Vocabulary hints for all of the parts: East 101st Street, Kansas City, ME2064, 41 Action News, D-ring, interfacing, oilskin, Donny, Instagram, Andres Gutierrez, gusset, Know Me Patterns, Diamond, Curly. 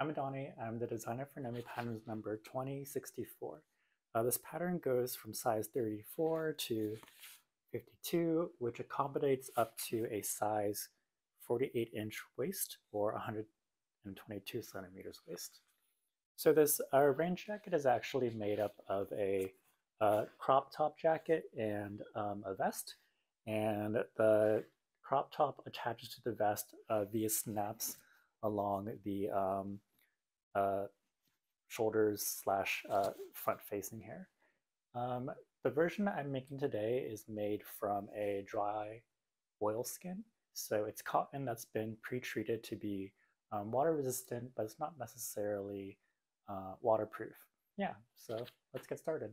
I'm Donny. I'm the designer for Know Me Patterns number 2064. This pattern goes from size 34 to 52, which accommodates up to a size 48-inch waist or 122 centimeters waist. So this rain jacket is actually made up of a crop top jacket and a vest, and the crop top attaches to the vest via snaps along the shoulders / front facing here. The version I'm making today is made from a dry oilskin. So it's cotton that's been pre-treated to be water resistant, but it's not necessarily waterproof. Yeah, so let's get started.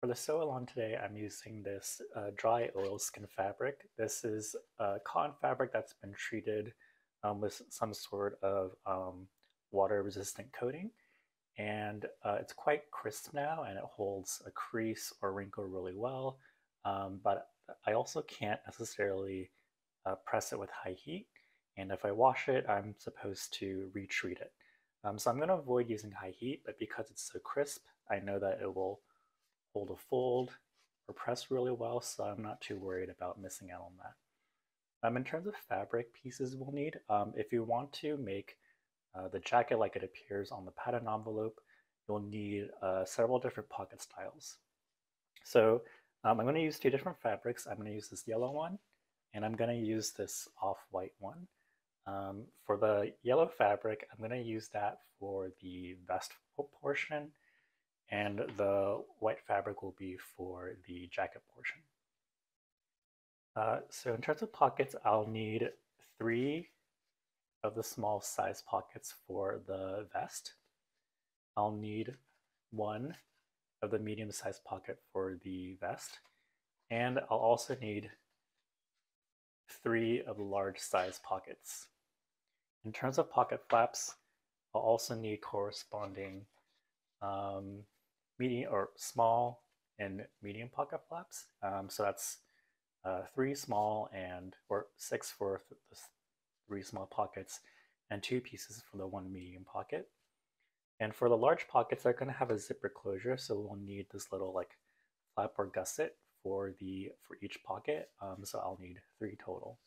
For the sew along today, I'm using this dry oilskin fabric. This is cotton fabric that's been treated with some sort of water-resistant coating, and it's quite crisp now, and it holds a crease or wrinkle really well, but I also can't necessarily press it with high heat, and if I wash it, I'm supposed to retreat it. So I'm going to avoid using high heat, but because it's so crisp, I know that it will hold a fold or press really well, so I'm not too worried about missing out on that. In terms of fabric pieces we'll need, if you want to make the jacket like it appears on the pattern envelope, you'll need several different pocket styles. So I'm going to use two different fabrics. I'm going to use this yellow one, and I'm going to use this off-white one. For the yellow fabric, I'm going to use that for the vest portion, and the white fabric will be for the jacket portion. So in terms of pockets, I'll need 3 of the small size pockets for the vest. I'll need 1 of the medium size pocket for the vest. And I'll also need 3 of the large size pockets. In terms of pocket flaps, I'll also need corresponding medium or small and medium pocket flaps. So that's 3 small or 6 for the 3 small pockets and 2 pieces for the 1 medium pocket. And for the large pockets, they're going to have a zipper closure, so we'll need this little flap or gusset for each pocket. So I'll need 3 total.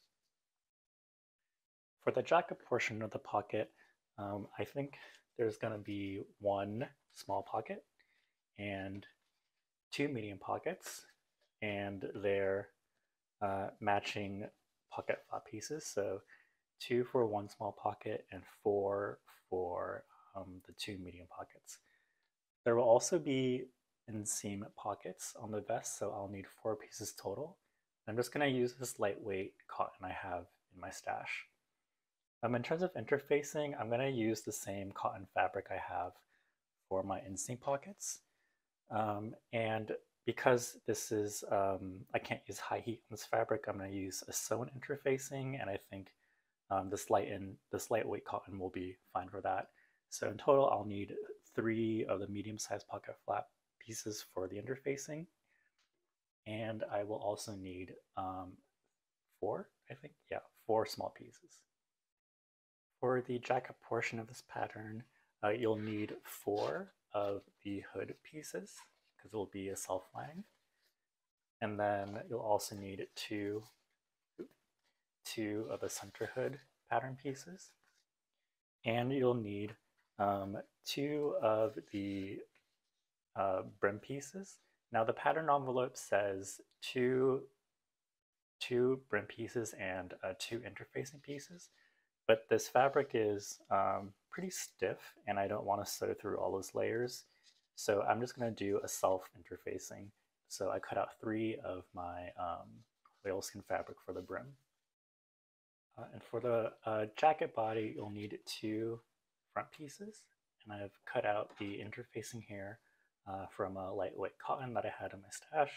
For the jacket portion of the pocket, I think there's going to be 1 small pocket and 2 medium pockets, and they're matching pocket flap pieces, so 2 for 1 small pocket and 4 for the 2 medium pockets. There will also be inseam pockets on the vest, so I'll need 4 pieces total. I'm just going to use this lightweight cotton I have in my stash. In terms of interfacing, I'm going to use the same cotton fabric I have for my inseam pockets, and because this is, I can't use high heat on this fabric, I'm going to use a sewn interfacing, and I think this lightweight cotton will be fine for that. So in total, I'll need 3 of the medium-sized pocket flap pieces for the interfacing, and I will also need 4 small pieces. For the jacket portion of this pattern, you'll need 4 of the hood pieces, because it will be a self-lining. And then you'll also need two of the center hood pattern pieces. And you'll need 2 of the brim pieces. Now the pattern envelope says two brim pieces and 2 interfacing pieces, but this fabric is pretty stiff, and I don't want to sew through all those layers. So I'm just going to do a self-interfacing. So I cut out 3 of my oilskin fabric for the brim. And for the jacket body, you'll need 2 front pieces. And I've cut out the interfacing here from a lightweight cotton that I had in my stash.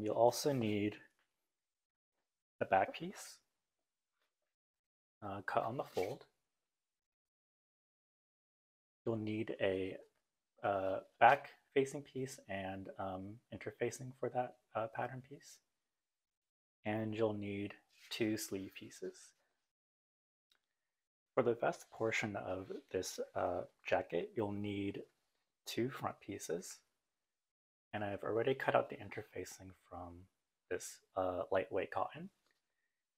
You'll also need a back piece cut on the fold. You'll need a back-facing piece and interfacing for that pattern piece. And you'll need 2 sleeve pieces. For the vest portion of this jacket, you'll need two front pieces, and I've already cut out the interfacing from this lightweight cotton,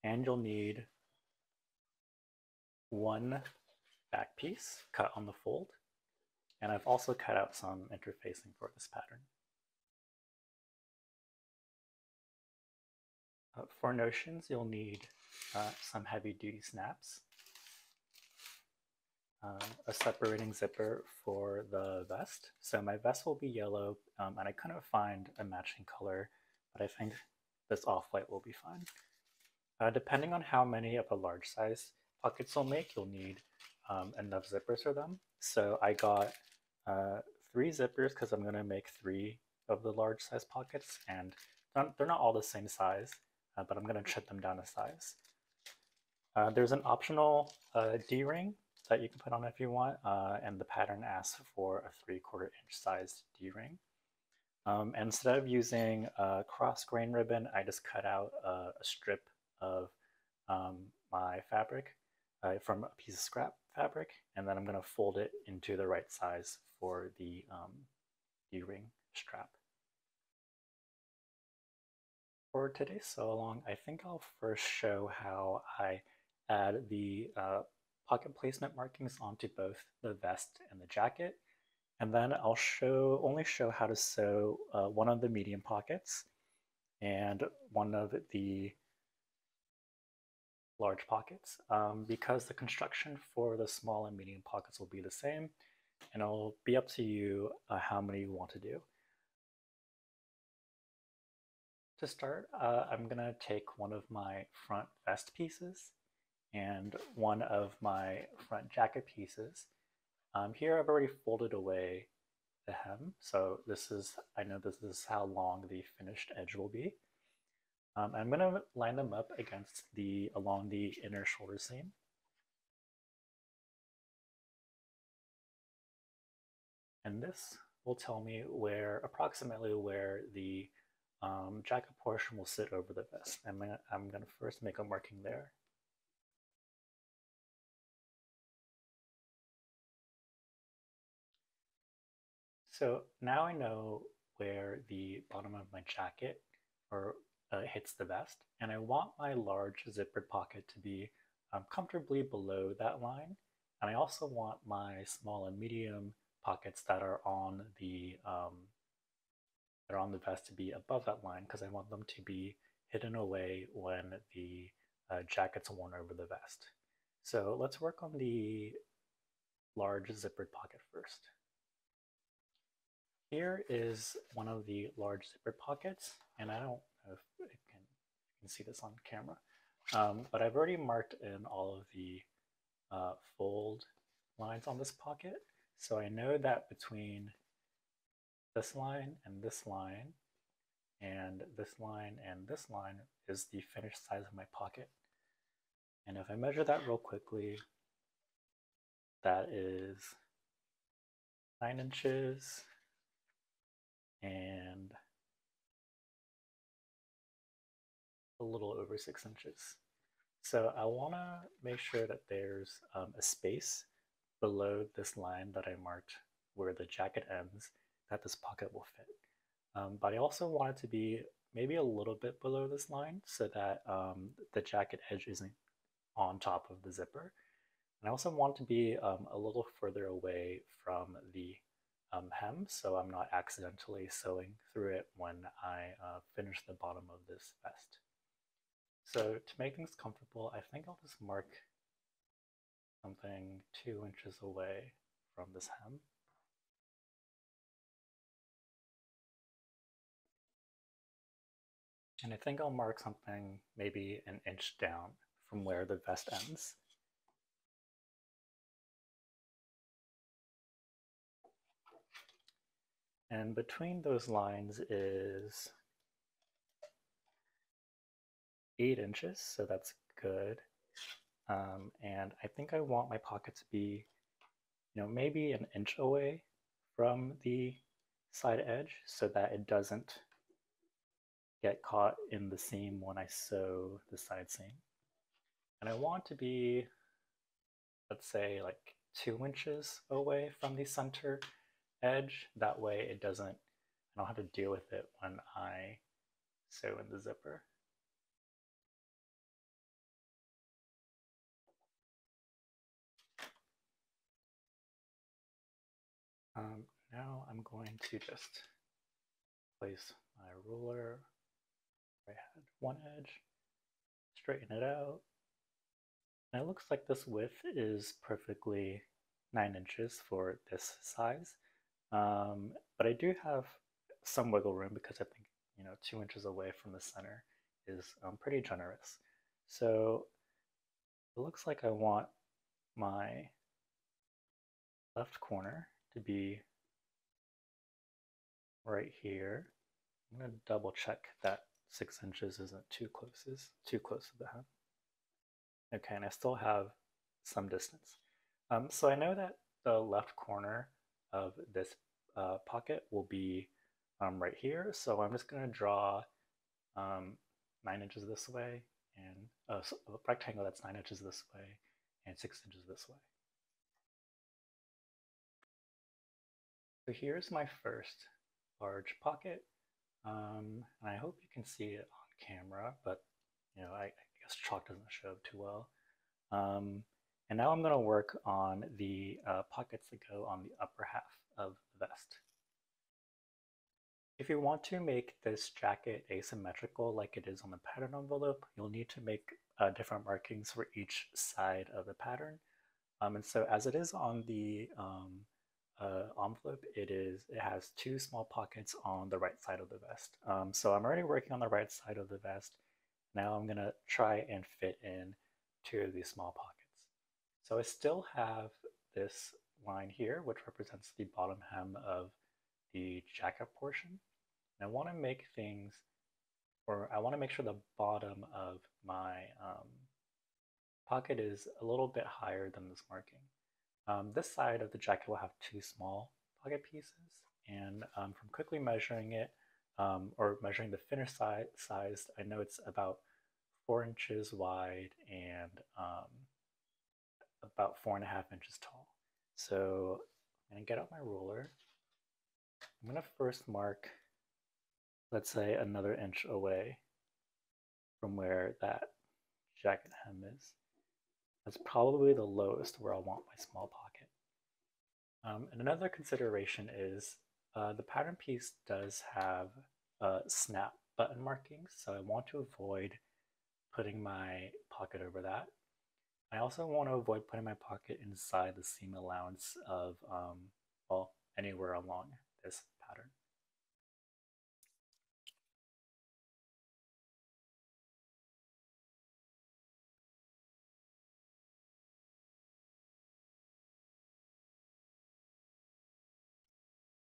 and you'll need one back piece cut on the fold, and I've also cut out some interfacing for this pattern. For notions, you'll need some heavy-duty snaps, a separating zipper for the vest. So my vest will be yellow, and I couldn't find a matching color, but I think this off-white will be fine. Depending on how many of a large size pockets you'll make, you'll need enough zippers for them. So I got three zippers because I'm going to make three of the large size pockets, and they're not all the same size, but I'm going to chip them down a size. There's an optional D-ring that you can put on if you want, and the pattern asks for a 3/4 inch sized D-ring. And instead of using cross grain ribbon, I just cut out a strip of my fabric from a piece of scrap fabric, and then I'm going to fold it into the right size for the D-ring strap. For today's sew-along, I think I'll first show how I add the pocket placement markings onto both the vest and the jacket, and then I'll only show how to sew one of the medium pockets and one of the large pockets, because the construction for the small and medium pockets will be the same, and it'll be up to you how many you want to do. To start, I'm going to take one of my front vest pieces and one of my front jacket pieces. Here I've already folded away the hem, so I know this is how long the finished edge will be. I'm going to line them up against along the inner shoulder seam. And this will tell me approximately where the jacket portion will sit over the vest. I'm going to first make a marking there. So now I know where the bottom of my jacket hits the vest, and I want my large zippered pocket to be comfortably below that line, and I also want my small and medium pockets that are on the vest to be above that line, because I want them to be hidden away when the jacket's worn over the vest. So let's work on the large zippered pocket first. Here is one of the large zippered pockets, and I don't know if you can see this on camera, but I've already marked in all of the fold lines on this pocket. So I know that between this line and this line and this line and this line is the finished size of my pocket. And if I measure that real quickly, that is 9 inches and a little over 6 inches. So I want to make sure that there's a space below this line that I marked where the jacket ends that this pocket will fit. But I also want it to be maybe a little bit below this line so that the jacket edge isn't on top of the zipper. And I also want it to be a little further away from the hem, so I'm not accidentally sewing through it when I finish the bottom of this vest. So to make things comfortable, I think I'll just mark something 2 inches away from this hem. And I think I'll mark something maybe 1 inch down from where the vest ends. And between those lines is 8 inches, so that's good. And I think I want my pocket to be, maybe 1 inch away from the side edge so that it doesn't get caught in the seam when I sew the side seam. And I want to be let's say like 2 inches away from the center edge. That way it doesn't, I don't have to deal with it when I sew in the zipper. Now I'm going to just place my ruler where I had one edge, straighten it out. And it looks like this width is perfectly 9 inches for this size. But I do have some wiggle room because I think, you know, 2 inches away from the center is pretty generous. So it looks like I want my left corner to be right here. I'm going to double check that 6 inches isn't too close to the hem. Okay, and I still have some distance. So I know that the left corner of this pocket will be right here. So I'm just going to draw 9 inches this way, and a rectangle that's 9 inches this way and 6 inches this way. So here's my first large pocket, and I hope you can see it on camera, but you know, I guess chalk doesn't show up too well. And now I'm going to work on the pockets that go on the upper half of the vest. If you want to make this jacket asymmetrical like it is on the pattern envelope, you'll need to make different markings for each side of the pattern. And so as it is on the envelope, it has two small pockets on the right side of the vest. So I'm already working on the right side of the vest. Now I'm gonna try and fit in two of these small pockets. So I still have this line here, which represents the bottom hem of the jacket portion. And I want to make things, or I want to make sure the bottom of my pocket is a little bit higher than this marking. This side of the jacket will have two small pocket pieces, and from quickly measuring it, or measuring the finished size, I know it's about 4 inches wide and about 4.5 inches tall. So I'm going to get out my ruler. I'm going to first mark, let's say, another inch away from where that jacket hem is. That's probably the lowest where I want my small pocket. And another consideration is the pattern piece does have snap button markings, so I want to avoid putting my pocket over that. I also want to avoid putting my pocket inside the seam allowance of, well, anywhere along this pattern.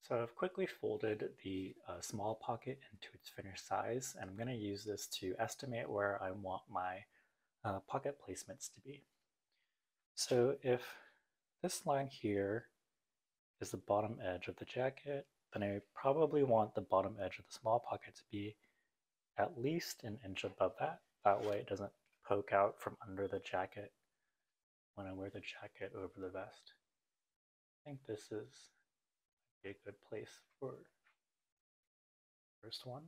So I've quickly folded the small pocket into its finished size, and I'm going to use this to estimate where I want my pocket placements to be. So if this line here is the bottom edge of the jacket, then I probably want the bottom edge of the small pocket to be at least 1 inch above that. That way it doesn't poke out from under the jacket when I wear the jacket over the vest. I think this is a good place for the first one.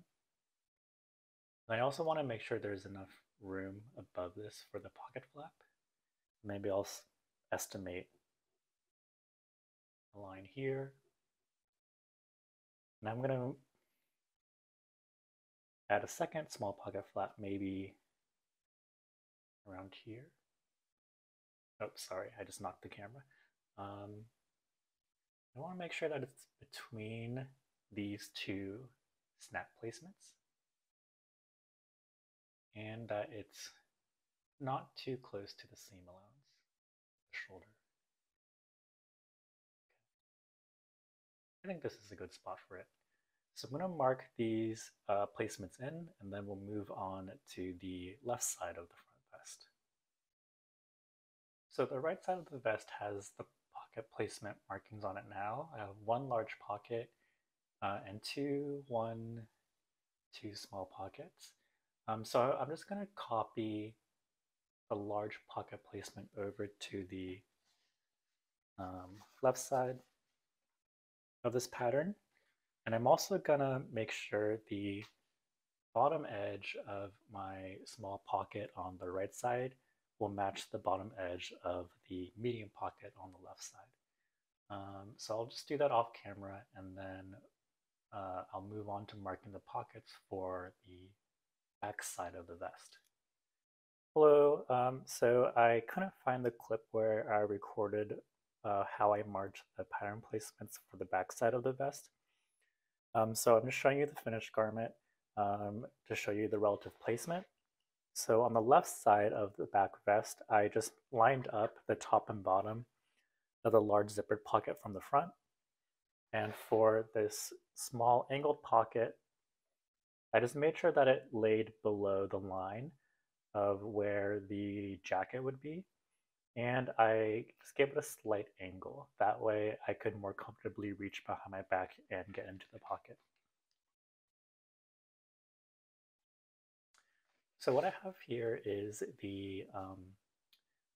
And I also want to make sure there's enough room above this for the pocket flap. Maybe I'll estimate a line here, and I'm going to add a second small pocket flap, maybe around here. Oh, sorry, I just knocked the camera. I want to make sure that it's between these two snap placements and that it's not too close to the seam allowance, the shoulder. Okay. I think this is a good spot for it. So I'm going to mark these placements in, and then we'll move on to the left side of the front vest. So the right side of the vest has the placement markings on it now. I have one large pocket and two small pockets. So I'm just going to copy the large pocket placement over to the left side of this pattern. And I'm also gonna make sure the bottom edge of my small pocket on the right side will match the bottom edge of the medium pocket on the left side. So I'll just do that off camera, and then I'll move on to marking the pockets for the back side of the vest. Hello, so I couldn't find the clip where I recorded how I marked the pattern placements for the back side of the vest. So I'm just showing you the finished garment to show you the relative placement. So on the left side of the back vest, I just lined up the top and bottom of the large zippered pocket from the front. And for this small angled pocket, I just made sure that it laid below the line of where the jacket would be. And I just gave it a slight angle. That way I could more comfortably reach behind my back and get into the pocket. So what I have here is the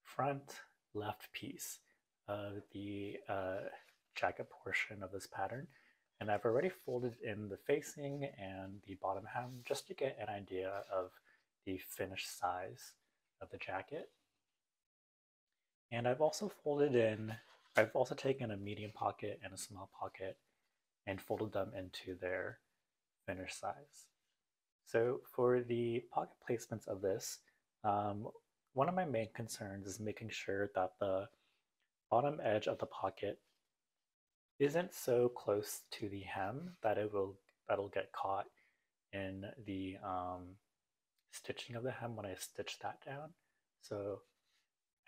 front left piece of the jacket portion of this pattern. And I've already folded in the facing and the bottom hem just to get an idea of the finished size of the jacket. And I've also folded in, I've also taken a medium pocket and a small pocket and folded them into their finished size. So for the pocket placements of this, one of my main concerns is making sure that the bottom edge of the pocket isn't so close to the hem that that'll get caught in the stitching of the hem when I stitch that down. So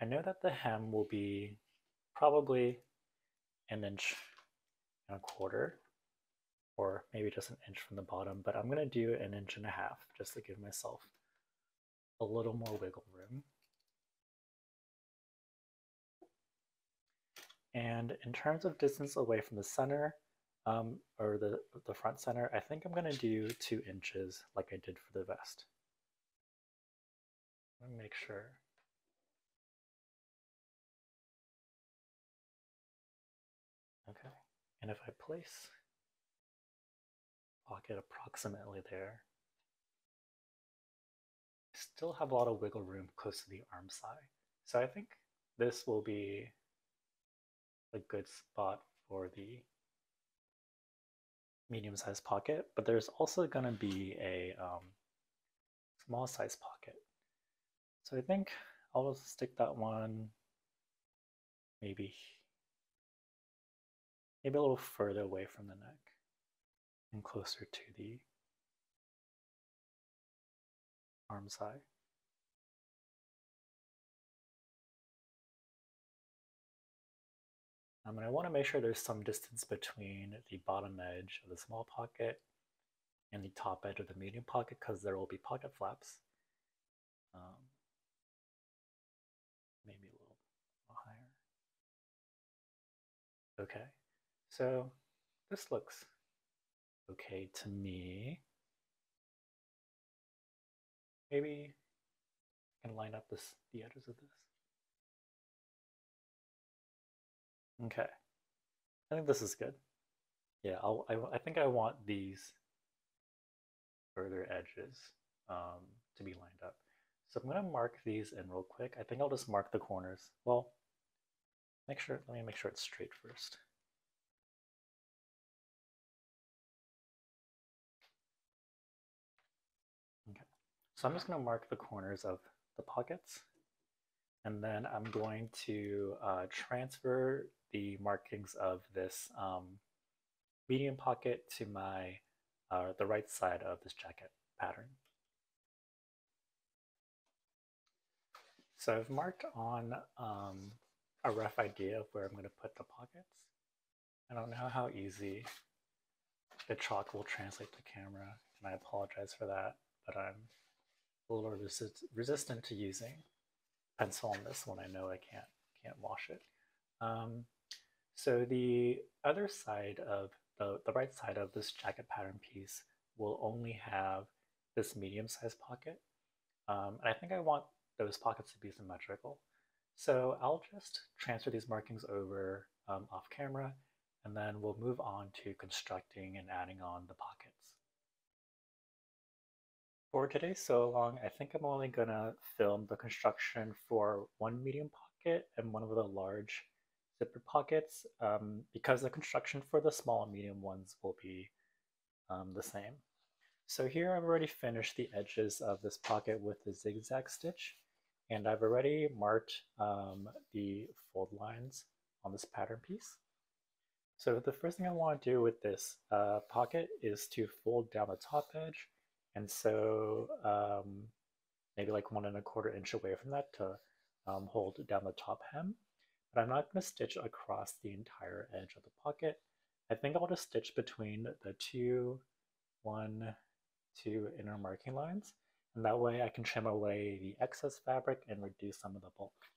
I know that the hem will be probably 1.25 inches, or maybe just 1 inch from the bottom, but I'm gonna do 1.5 inches just to give myself a little more wiggle room. And in terms of distance away from the center, or the front center, I think I'm gonna do 2 inches like I did for the vest. I'm gonna make sure. Okay, and if I place pocket approximately there, I still have a lot of wiggle room close to the arm side. So I think this will be a good spot for the medium-sized pocket, but there's also going to be a small-sized pocket. So I think I'll just stick that one maybe a little further away from the neck and closer to the arm side. And I want to make sure there's some distance between the bottom edge of the small pocket and the top edge of the medium pocket, because there will be pocket flaps. Maybe a little higher. Okay, so this looks okay to me. Maybe I can line up the edges of this. Okay, I think this is good. Yeah, I think I want these further edges to be lined up. So I'm gonna mark these in real quick. I think I'll just mark the corners. Well, let me make sure it's straight first. Okay, so I'm just gonna mark the corners of the pockets, and then I'm going to transfer the markings of this medium pocket to my the right side of this jacket pattern. So I've marked on a rough idea of where I'm going to put the pockets. I don't know how easy the chalk will translate to camera, and I apologize for that, but I'm a little resistant to using pencil on this one. I know I can't wash it. So the other side of the right side of this jacket pattern piece will only have this medium-sized pocket. And I think I want those pockets to be symmetrical. So I'll just transfer these markings over off camera, and then we'll move on to constructing and adding on the pockets. For today's sew along, I think I'm only gonna film the construction for one medium pocket and one of the large zipper pockets, because the construction for the small and medium ones will be the same. So here I've already finished the edges of this pocket with the zigzag stitch, and I've already marked the fold lines on this pattern piece. So the first thing I want to do with this pocket is to fold down the top edge, and so maybe like 1 1/4 inch away from that to hold down the top hem. But I'm not going to stitch across the entire edge of the pocket. I think I'll just stitch between the two inner marking lines, and that way I can trim away the excess fabric and reduce some of the bulk.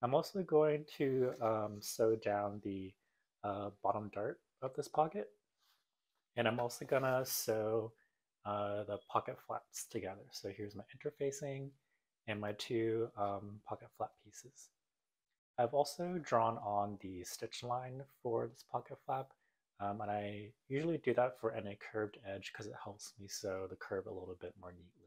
I'm also going to sew down the bottom dart of this pocket, and I'm also going to sew the pocket flaps together. So here's my interfacing and my two pocket flap pieces. I've also drawn on the stitch line for this pocket flap, and I usually do that for any curved edge because it helps me sew the curve a little bit more neatly.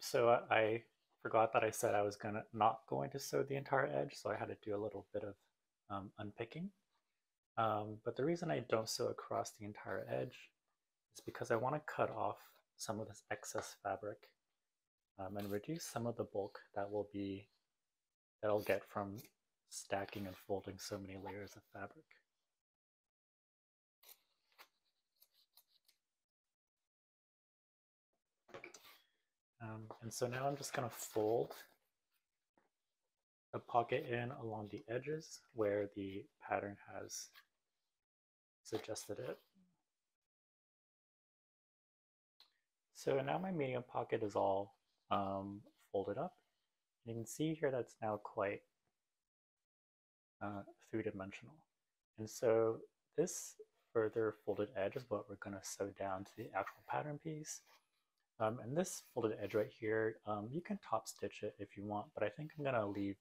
So I forgot that I said I was not going to sew the entire edge, so I had to do a little bit of unpicking. But the reason I don't sew across the entire edge is because I want to cut off some of this excess fabric and reduce some of the bulk that'll get from stacking and folding so many layers of fabric. And so now I'm just going to fold the pocket in along the edges where the pattern has suggested it. So now my medium pocket is all folded up. You can see here that's now quite three-dimensional. And so this further folded edge is what we're going to sew down to the actual pattern piece. And this folded edge right here, you can top stitch it if you want, but I think I'm going to leave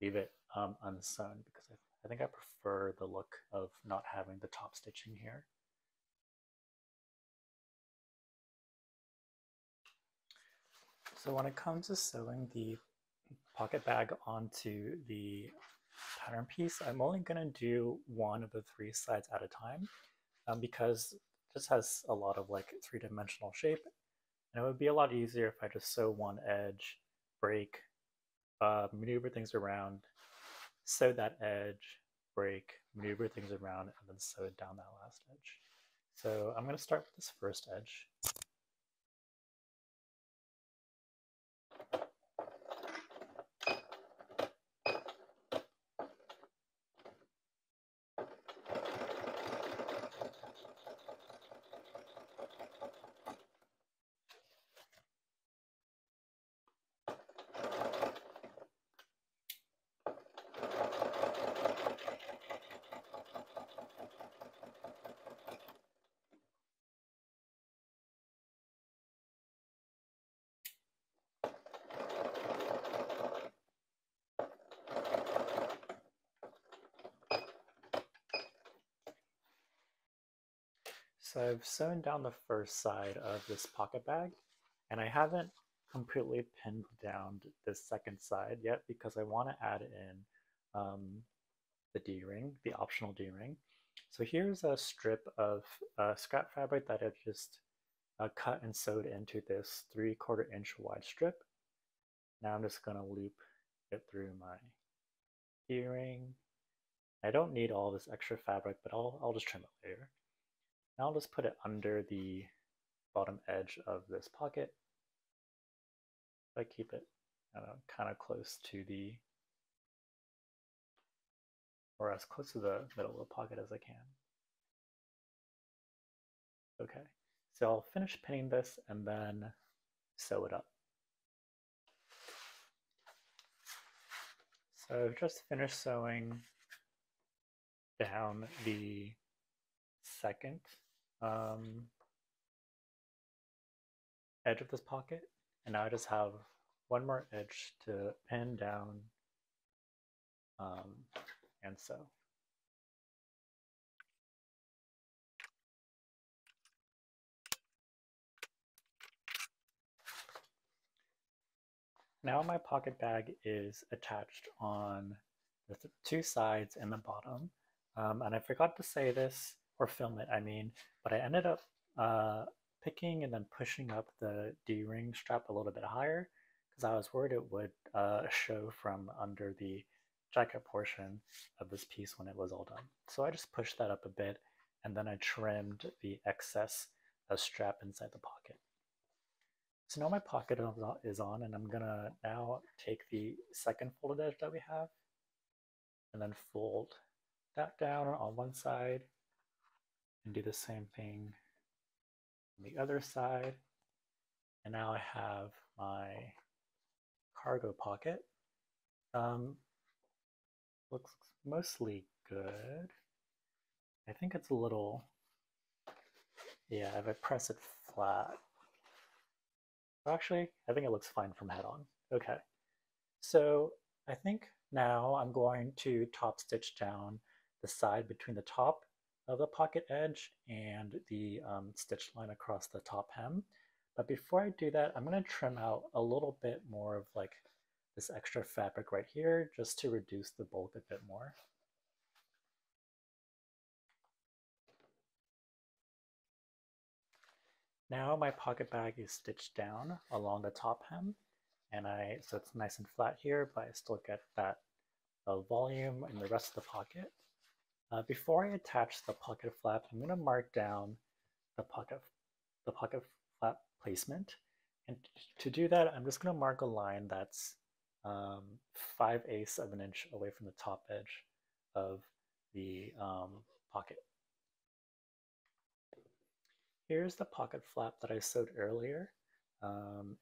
it unsewn because I think I prefer the look of not having the top stitching here. So when it comes to sewing the pocket bag onto the pattern piece, I'm only going to do one of the three sides at a time because this has a lot of like three-dimensional shape. And it would be a lot easier if I just sew one edge, break, maneuver things around, sew that edge, break, maneuver things around, and then sew down that last edge. So I'm going to start with this first edge. So I've sewn down the first side of this pocket bag, and I haven't completely pinned down this second side yet because I want to add in the D-ring, the optional D-ring. So here's a strip of scrap fabric that I've just cut and sewed into this 3/4 inch wide strip. Now I'm just going to loop it through my D-ring, I don't need all this extra fabric, but I'll just trim it later. Now I'll just put it under the bottom edge of this pocket. I keep it kind of close to the, or as close to the middle of the pocket as I can. Okay, so I'll finish pinning this and then sew it up. So I've just finished sewing down the second edge of this pocket, and now I just have one more edge to pin down and sew. Now my pocket bag is attached on the two sides and the bottom. And I forgot to say this, or film it, I mean, but I ended up picking and then pushing up the D-ring strap a little bit higher because I was worried it would show from under the jacket portion of this piece when it was all done. So I just pushed that up a bit and then I trimmed the excess of strap inside the pocket. So now my pocket is on, and I'm gonna now take the second folded edge that we have and then fold that down on one side and do the same thing on the other side. And now I have my cargo pocket. Looks mostly good. I think it's a little, yeah, if I press it flat. Actually, I think it looks fine from head on. Okay, so I think now I'm going to top stitch down the side between the top of the pocket edge and the stitch line across the top hem. But before I do that, I'm going to trim out a little bit more of like this extra fabric right here just to reduce the bulk a bit more. Now my pocket bag is stitched down along the top hem, and so it's nice and flat here, but I still get that volume in the rest of the pocket. Before I attach the pocket flap, I'm going to mark down the pocket flap placement, and to do that, I'm just going to mark a line that's 5/8 of an inch away from the top edge of the pocket. Here's the pocket flap that I sewed earlier.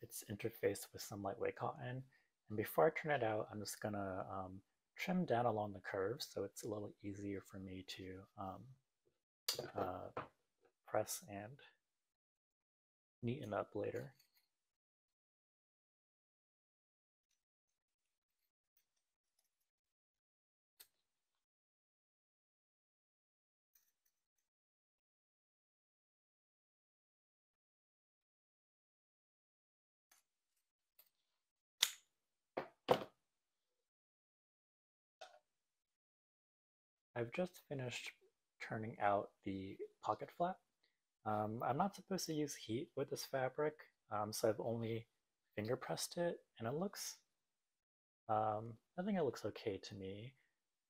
It's interfaced with some lightweight cotton, and before I turn it out, I'm just gonna trim down along the curve so it's a little easier for me to press and neaten up later. I've just finished turning out the pocket flap. I'm not supposed to use heat with this fabric, so I've only finger pressed it, and it looks, I think it looks okay to me.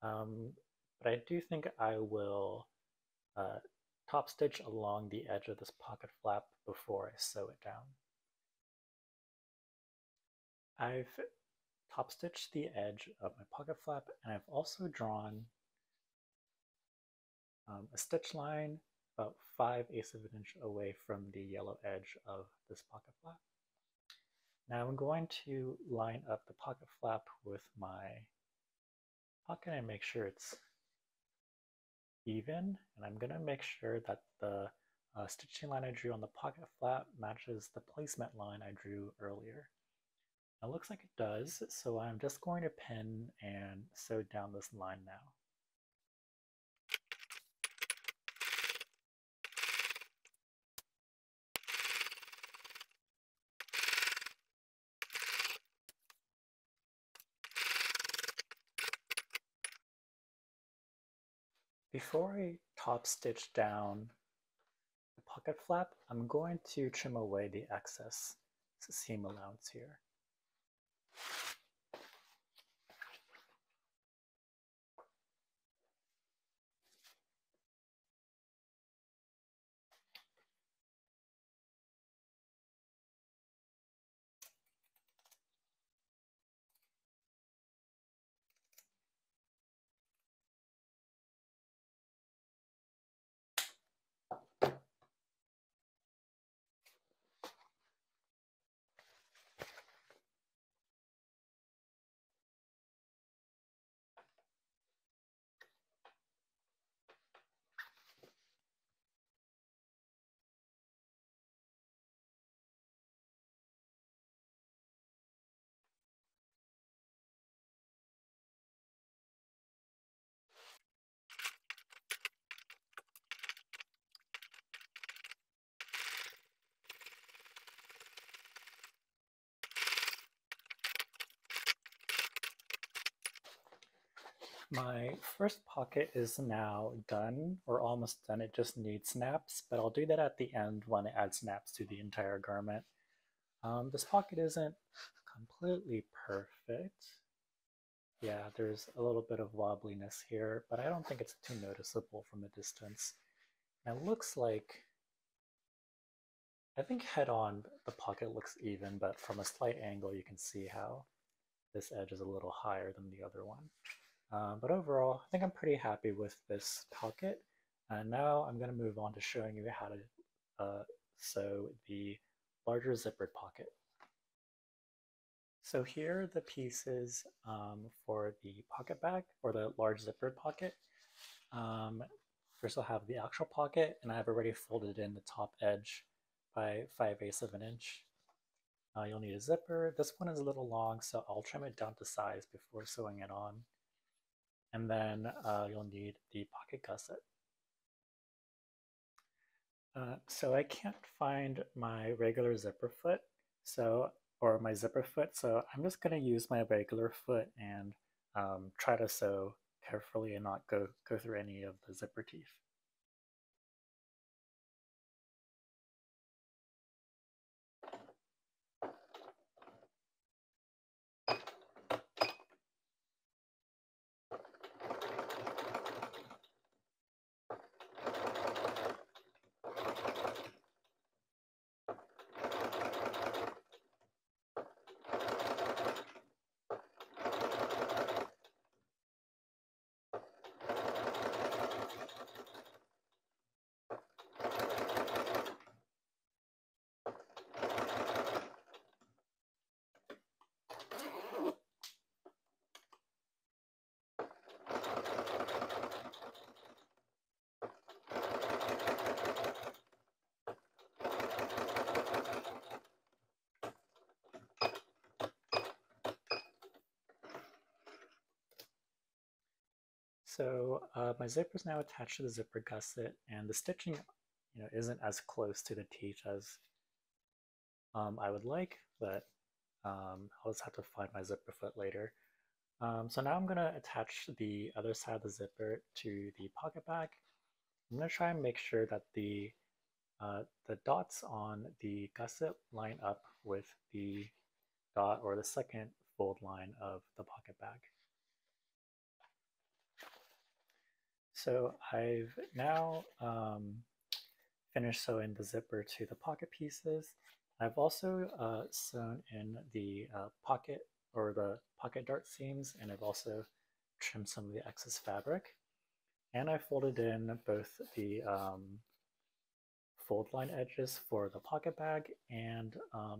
But I do think I will top stitch along the edge of this pocket flap before I sew it down. I've top stitched the edge of my pocket flap, and I've also drawn a stitch line about 5/8 of an inch away from the yellow edge of this pocket flap. Now I'm going to line up the pocket flap with my pocket and make sure it's even. And I'm going to make sure that the stitching line I drew on the pocket flap matches the placement line I drew earlier. It looks like it does, so I'm just going to pin and sew down this line now. Before I top stitch down the pocket flap, I'm going to trim away the excess seam allowance here. My first pocket is now done, or almost done. It just needs snaps, but I'll do that at the end when I add snaps to the entire garment. This pocket isn't completely perfect. Yeah, there's a little bit of wobbliness here, but I don't think it's too noticeable from a distance. And it looks like, I think head on the pocket looks even, but from a slight angle you can see how this edge is a little higher than the other one. But overall, I think I'm pretty happy with this pocket. And now I'm going to move on to showing you how to sew the larger zippered pocket. So here are the pieces for the pocket back, or the large zippered pocket. First I'll have the actual pocket, and I've already folded in the top edge by 5/8 of an inch. You'll need a zipper. This one is a little long, so I'll trim it down to size before sewing it on. And then you'll need the pocket gusset. So I can't find my regular zipper foot, so I'm just going to use my regular foot and try to sew carefully and not go through any of the zipper teeth. So my zipper is now attached to the zipper gusset, and the stitching, isn't as close to the teeth as I would like, but I'll just have to find my zipper foot later. So now I'm going to attach the other side of the zipper to the pocket back. I'm going to try and make sure that the dots on the gusset line up with the dot, or the second fold line, of the pocket back. So I've now finished sewing the zipper to the pocket pieces. I've also sewn in the pocket, or the pocket dart seams, and I've also trimmed some of the excess fabric. And I folded in both the fold line edges for the pocket bag and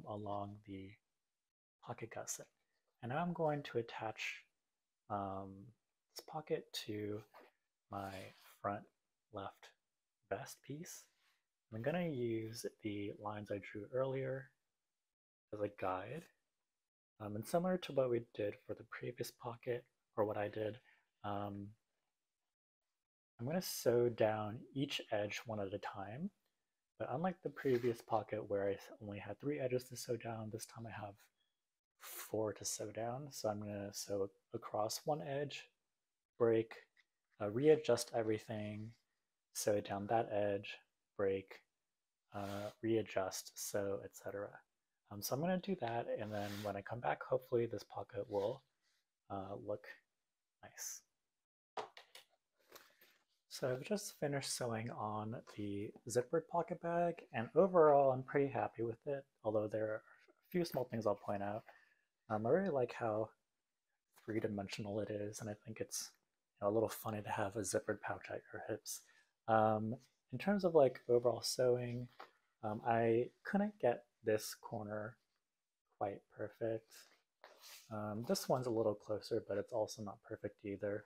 along the pocket gusset. And now I'm going to attach this pocket to my front left vest piece. I'm going to use the lines I drew earlier as a guide. And similar to what we did for the previous pocket, or what I did, I'm going to sew down each edge one at a time. But unlike the previous pocket, where I only had 3 edges to sew down, this time I have 4 to sew down. So I'm going to sew across one edge, break, readjust everything, sew down that edge, break, readjust, sew, etc. So I'm going to do that, and then when I come back, hopefully this pocket will look nice. So I've just finished sewing on the zippered pocket bag, and overall I'm pretty happy with it, although there are a few small things I'll point out. I really like how 3-dimensional it is, and I think it's a little funny to have a zippered pouch at your hips. In terms of overall sewing, I couldn't get this corner quite perfect. This one's a little closer, but it's also not perfect either.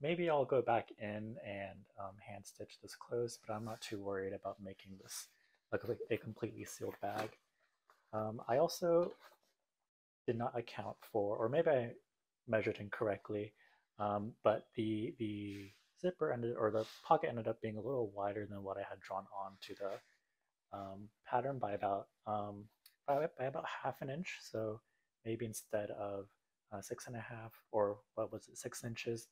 Maybe I'll go back in and hand stitch this closed, but I'm not too worried about making this look like a completely sealed bag. I also did not account for, or maybe I measured incorrectly, but the zipper ended, or the pocket ended up being a little wider than what I had drawn on to the pattern by about half an inch. So maybe instead of 6.5, or what was it, 6 inches,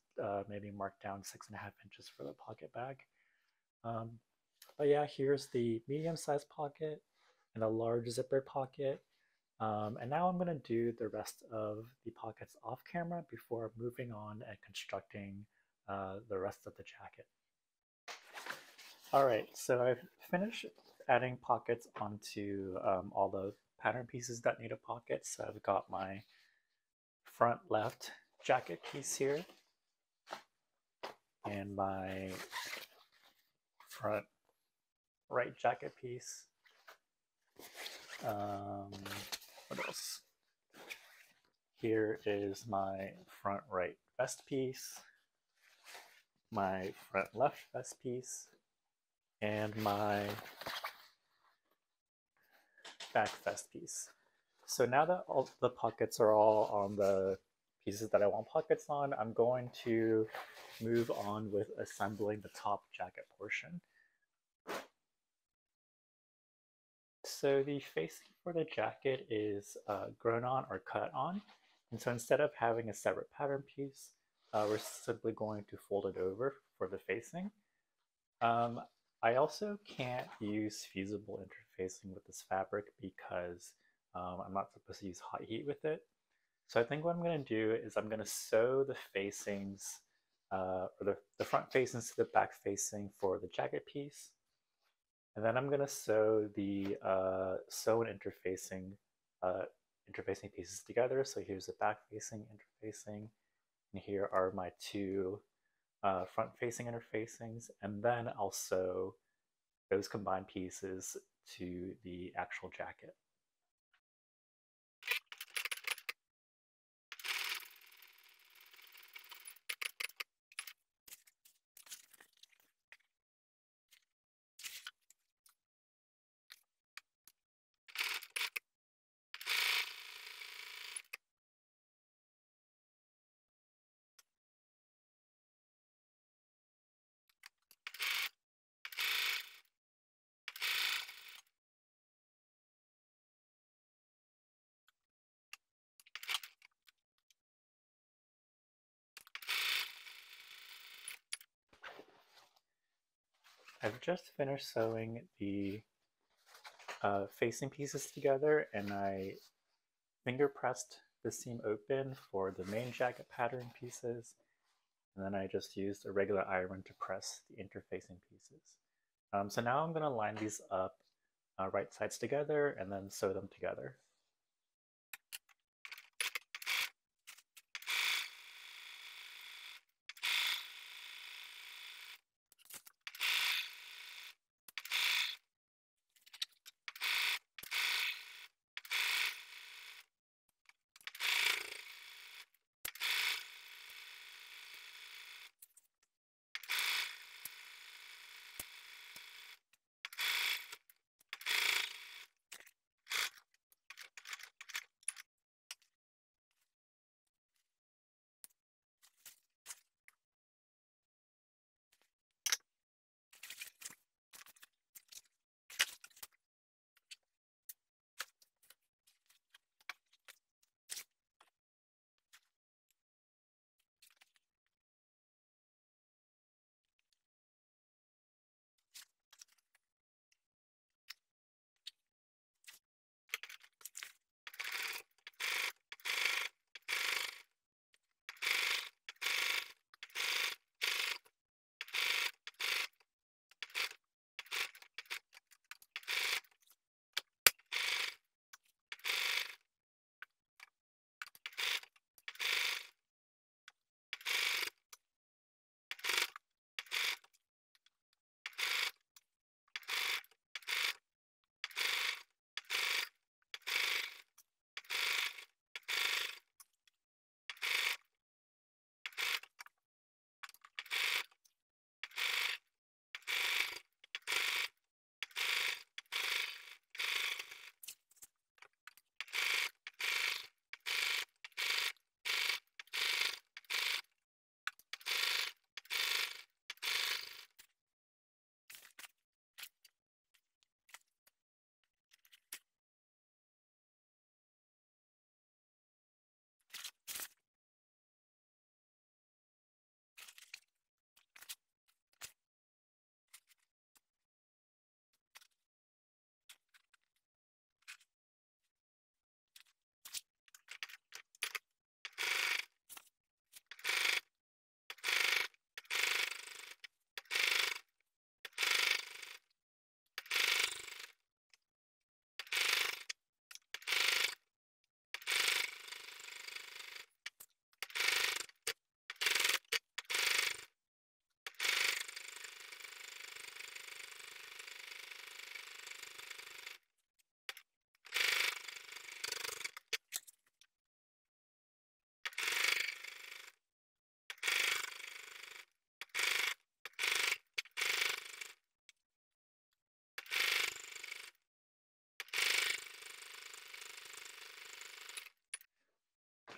maybe mark down 6.5 inches for the pocket bag. But yeah, here's the medium-sized pocket and a large zipper pocket. And now I'm going to do the rest of the pockets off camera before moving on and constructing the rest of the jacket. All right, so I've finished adding pockets onto all the pattern pieces that need a pocket. So I've got my front left jacket piece here and my front right jacket piece. What else? Here is my front right vest piece, my front left vest piece, and my back vest piece. So now that all the pockets are all on the pieces that I want pockets on, I'm going to move on with assembling the top jacket portion. So the facing for the jacket is grown on or cut on. And so instead of having a separate pattern piece, we're simply going to fold it over for the facing. I also can't use fusible interfacing with this fabric because I'm not supposed to use hot heat with it. So I think what I'm going to do is I'm going to sew the facings, or the front facings to the back facing for the jacket piece. And then I'm going to sew the interfacing pieces together. So here's the back facing interfacing, and here are my two front facing interfacings, and then I'll sew those combined pieces to the actual jacket. I've just finished sewing the facing pieces together, and I finger pressed the seam open for the main jacket pattern pieces, and then I just used a regular iron to press the interfacing pieces. So now I'm going to line these up right sides together and then sew them together.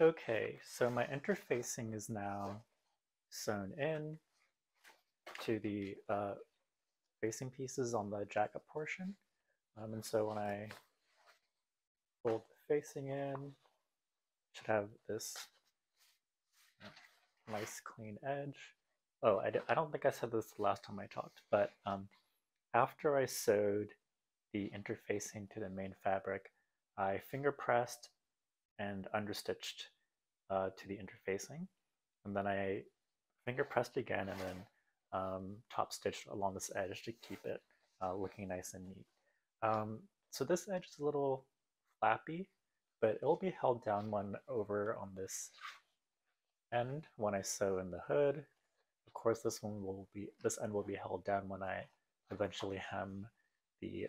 Okay, so my interfacing is now sewn in to the facing pieces on the jacket portion. And so when I fold the facing in, it should have this nice clean edge. Oh, I don't think I said this the last time I talked, but after I sewed the interfacing to the main fabric, I finger pressed and understitched to the interfacing, and then I finger pressed again and then top stitched along this edge to keep it looking nice and neat. So this edge is a little flappy, but it'll be held down when over on this end when I sew in the hood. Of course, this end will be held down when I eventually hem the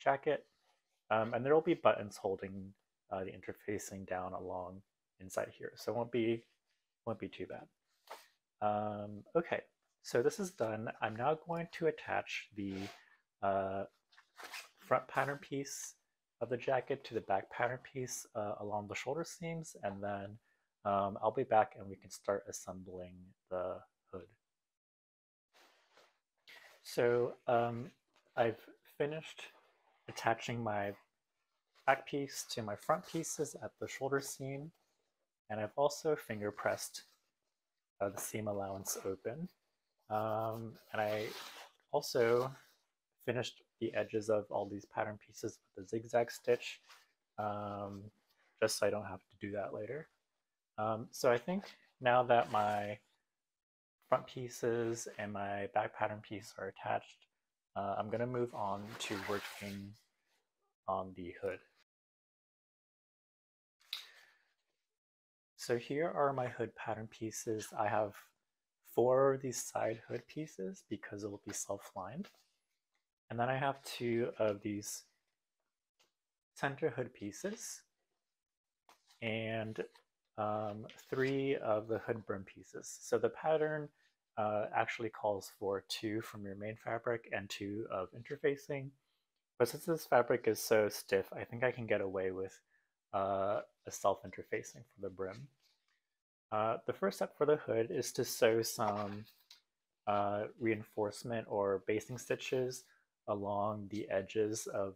jacket, and there will be buttons holding the interfacing down along inside here, so it won't be too bad. Okay, so this is done. I'm now going to attach the front pattern piece of the jacket to the back pattern piece along the shoulder seams, and then I'll be back and we can start assembling the hood. So I've finished attaching my back piece to my front pieces at the shoulder seam, and I've also finger pressed the seam allowance open, and I also finished the edges of all these pattern pieces with a zigzag stitch, just so I don't have to do that later. So I think now that my front pieces and my back pattern piece are attached, I'm going to move on to working on the hood. So here are my hood pattern pieces. I have 4 of these side hood pieces because it will be self-lined. And then I have 2 of these center hood pieces and 3 of the hood brim pieces. So the pattern actually calls for 2 from your main fabric and 2 of interfacing. But since this fabric is so stiff, I think I can get away with a self-interfacing for the brim. The first step for the hood is to sew some reinforcement or basting stitches along the edges of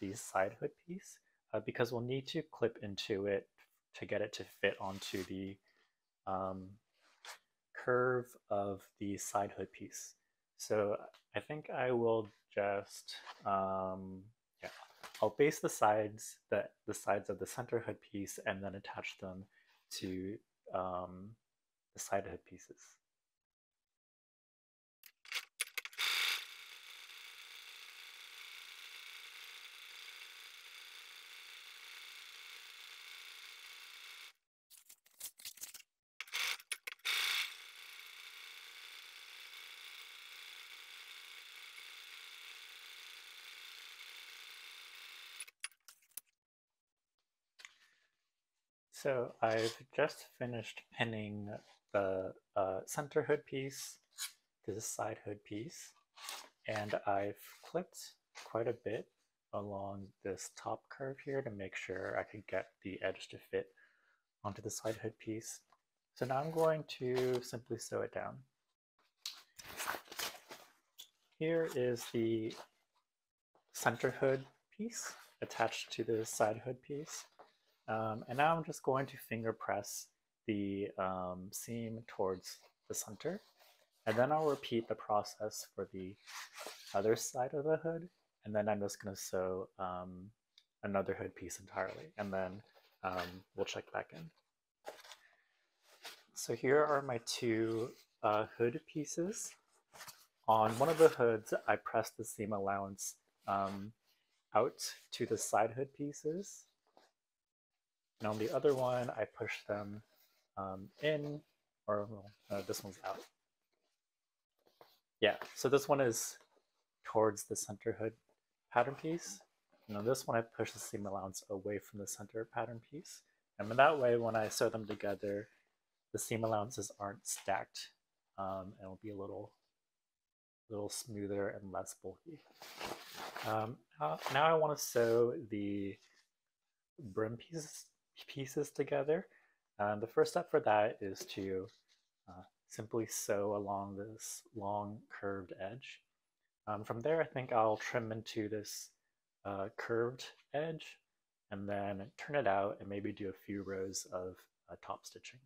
the side hood piece, because we'll need to clip into it to get it to fit onto the curve of the side hood piece. So I think I will just I'll base the sides of the center hood piece and then attach them to the side hood pieces. So I've just finished pinning the center hood piece to the side hood piece, and I've clipped quite a bit along this top curve here to make sure I could get the edge to fit onto the side hood piece. So now I'm going to simply sew it down. Here is the center hood piece attached to the side hood piece. And now I'm just going to finger press the seam towards the center, and then I'll repeat the process for the other side of the hood, and then I'm just going to sew another hood piece entirely, and then we'll check back in. So here are my 2 hood pieces. On one of the hoods, I pressed the seam allowance out to the side hood pieces. And on the other one, I push them in, or this one's out. Yeah, so this one is towards the center hood pattern piece. And on this one, I push the seam allowance away from the center pattern piece. And that way, when I sew them together, the seam allowances aren't stacked, and it'll be a little smoother and less bulky. Now I want to sew the brim pieces pieces together. The first step for that is to simply sew along this long curved edge. From there, I think I'll trim into this curved edge and then turn it out and maybe do a few rows of top stitching.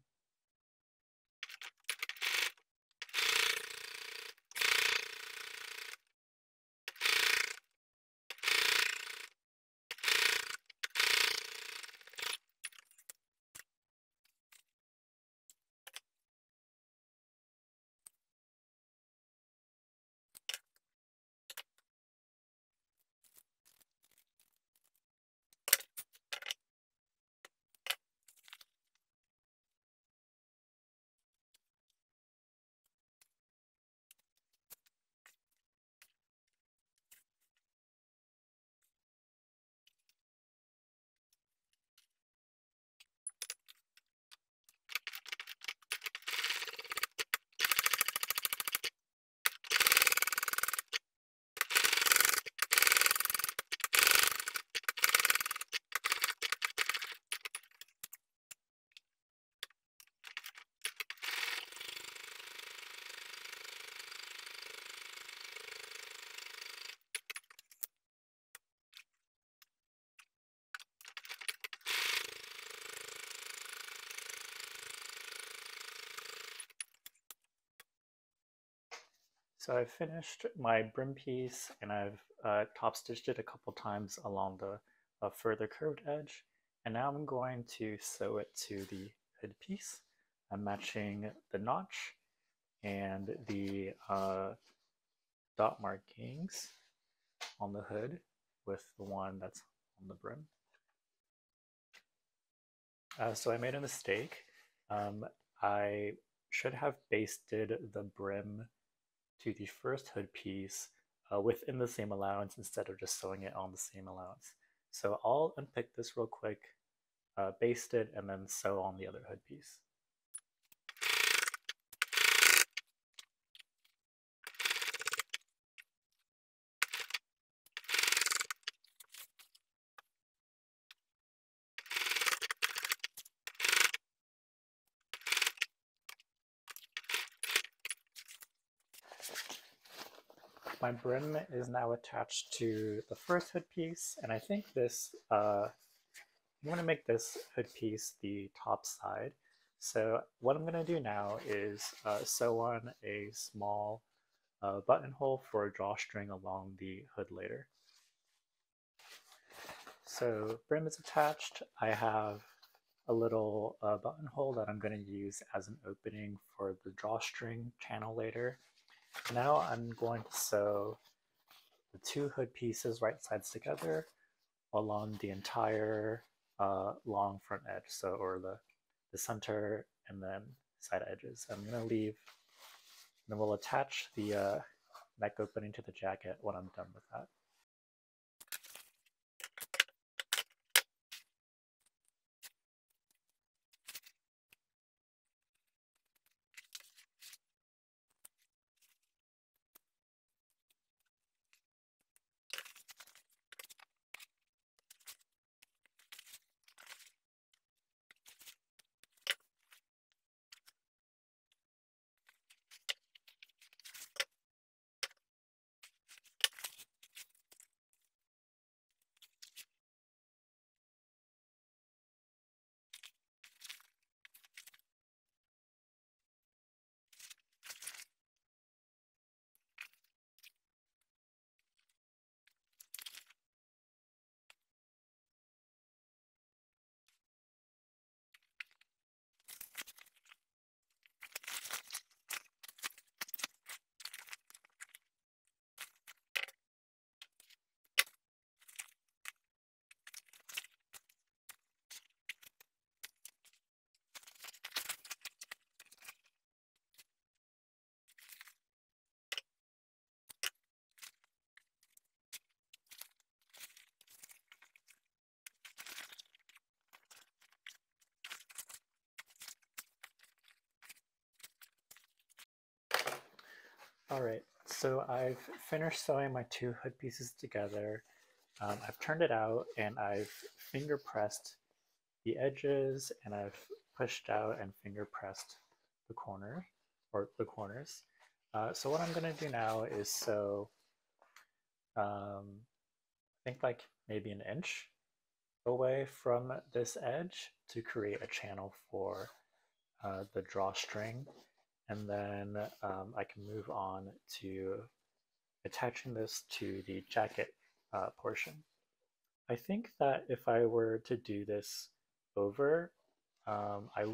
So I finished my brim piece and I've top stitched it a couple times along the further curved edge. And now I'm going to sew it to the hood piece. I'm matching the notch and the dot markings on the hood with the one that's on the brim. So I made a mistake. I should have basted the brim to the first hood piece within the same allowance instead of just sewing it on the same allowance. So I'll unpick this real quick, baste it, and then sew on the other hood piece. My brim is now attached to the first hood piece, and I think this, you want to make this hood piece the top side. So what I'm going to do now is sew on a small buttonhole for a drawstring along the hood later. So brim is attached. I have a little buttonhole that I'm going to use as an opening for the drawstring channel later. Now I'm going to sew the two hood pieces right sides together along the entire long front edge, so or the center and then side edges. I'm going to leave, and then we'll attach the neck opening to the jacket when I'm done with that. Alright, so I've finished sewing my two hood pieces together. I've turned it out and I've finger pressed the edges, and I've pushed out and finger pressed the corner or the corners. So what I'm going to do now is sew, I think like maybe an inch away from this edge to create a channel for the drawstring. And then I can move on to attaching this to the jacket portion. I think that if I were to do this over, I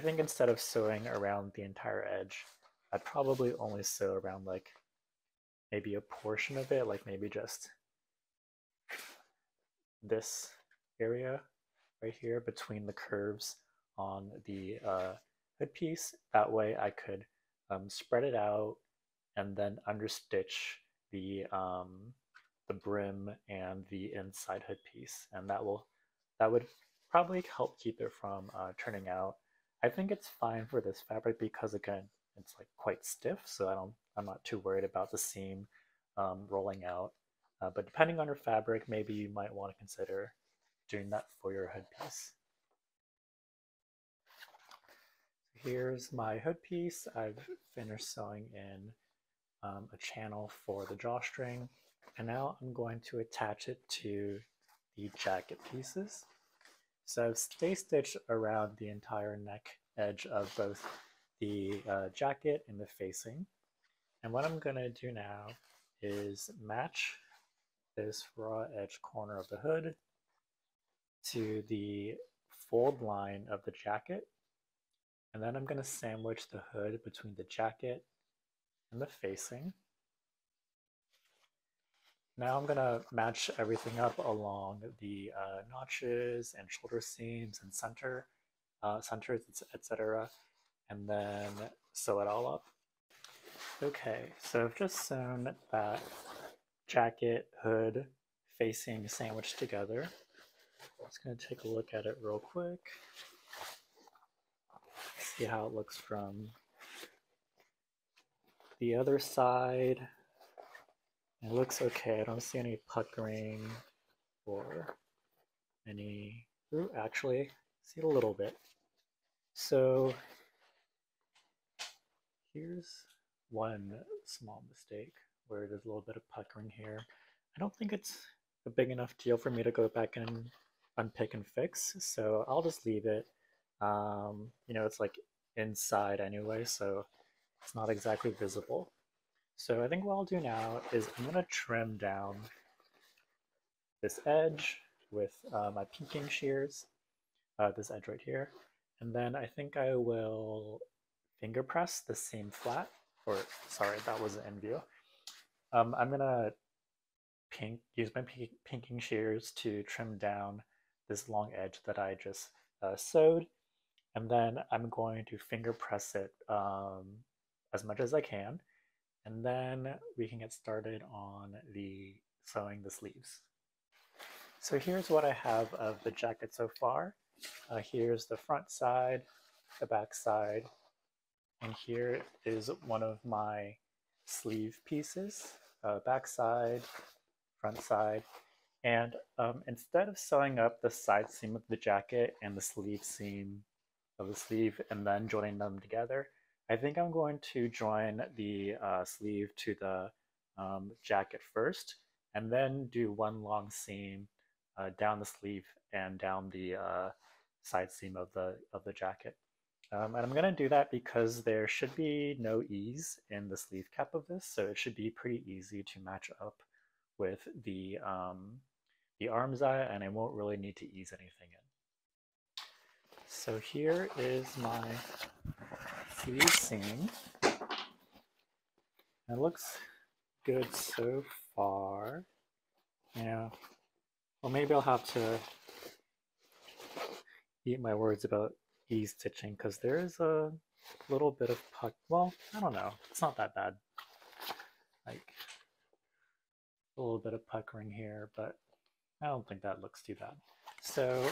think instead of sewing around the entire edge, I'd probably only sew around like maybe a portion of it, like maybe just this area right here between the curves on the hoodpiece. That way I could spread it out and then understitch the brim and the inside hoodpiece, and that would probably help keep it from turning out. I think it's fine for this fabric because again, it's like quite stiff, so I'm not too worried about the seam rolling out. But depending on your fabric, maybe you might want to consider doing that for your hoodpiece. Here's my hoodpiece. I've finished sewing in a channel for the drawstring, and now I'm going to attach it to the jacket pieces. So I've stay stitched around the entire neck edge of both the jacket and the facing. And what I'm going to do now is match this raw edge corner of the hood to the fold line of the jacket. And then I'm going to sandwich the hood between the jacket and the facing. Now I'm going to match everything up along the notches and shoulder seams and centers, etc. And then sew it all up. Okay, so I've just sewn that jacket, hood, facing sandwiched together. I'm just going to take a look at it real quick. See how it looks from the other side. It looks okay. I don't see any puckering or any, ooh, actually, I see it a little bit. So here's one small mistake where there's a little bit of puckering here. I don't think it's a big enough deal for me to go back and unpick and fix, so I'll just leave it. You know, it's like inside anyway, so it's not exactly visible. So I think what I'll do now is I'm gonna trim down this edge with my pinking shears, this edge right here, and then I think I will finger press the seam flat, or sorry, that wasn't in view. I'm gonna use my pinking shears to trim down this long edge that I just sewed. And then I'm going to finger press it as much as I can, and then we can get started on sewing the sleeves. So here's what I have of the jacket so far. Here's the front side, the back side, and here is one of my sleeve pieces, back side, front side. And instead of sewing up the side seam of the jacket and the sleeve seam of the sleeve and then joining them together, I think I'm going to join the sleeve to the jacket first, and then do one long seam down the sleeve and down the side seam of the jacket. And I'm going to do that because there should be no ease in the sleeve cap of this, so it should be pretty easy to match up with the arm's eye, and I won't really need to ease anything in. So here is my sleeve seam. It looks good so far. Yeah. Well, maybe I'll have to eat my words about ease stitching because there is a little bit of puck. Well, I don't know. It's not that bad. Like a little bit of puckering here, but I don't think that looks too bad. So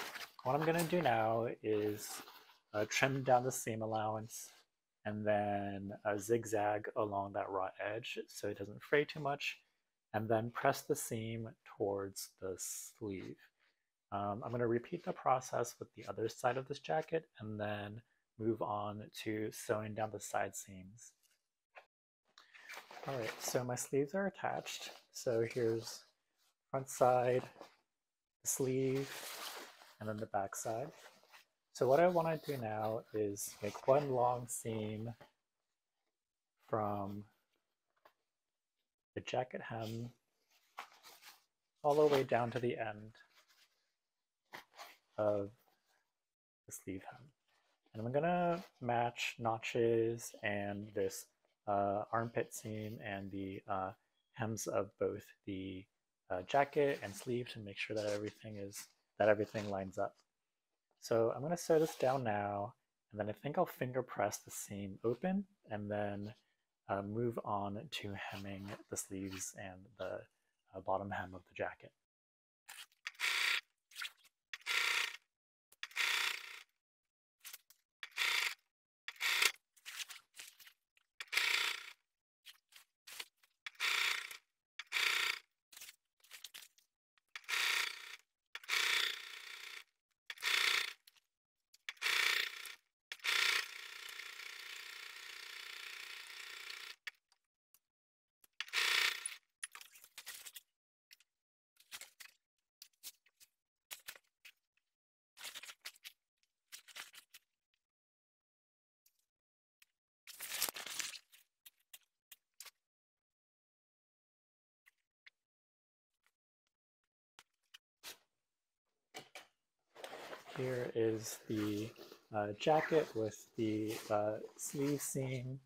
what I'm going to do now is trim down the seam allowance and then zigzag along that raw edge so it doesn't fray too much. and then press the seam towards the sleeve. I'm going to repeat the process with the other side of this jacket and then move on to sewing down the side seams. All right, so my sleeves are attached. So here's front side, the sleeve, and then the back side. So what I want to do now is make one long seam from the jacket hem all the way down to the end of the sleeve hem. And I'm gonna match notches and this armpit seam and the hems of both the jacket and sleeve to make sure that everything lines up. So I'm gonna sew this down now, and then I think I'll finger press the seam open and then move on to hemming the sleeves and the bottom hem of the jacket. Here is the jacket with the sleeve seam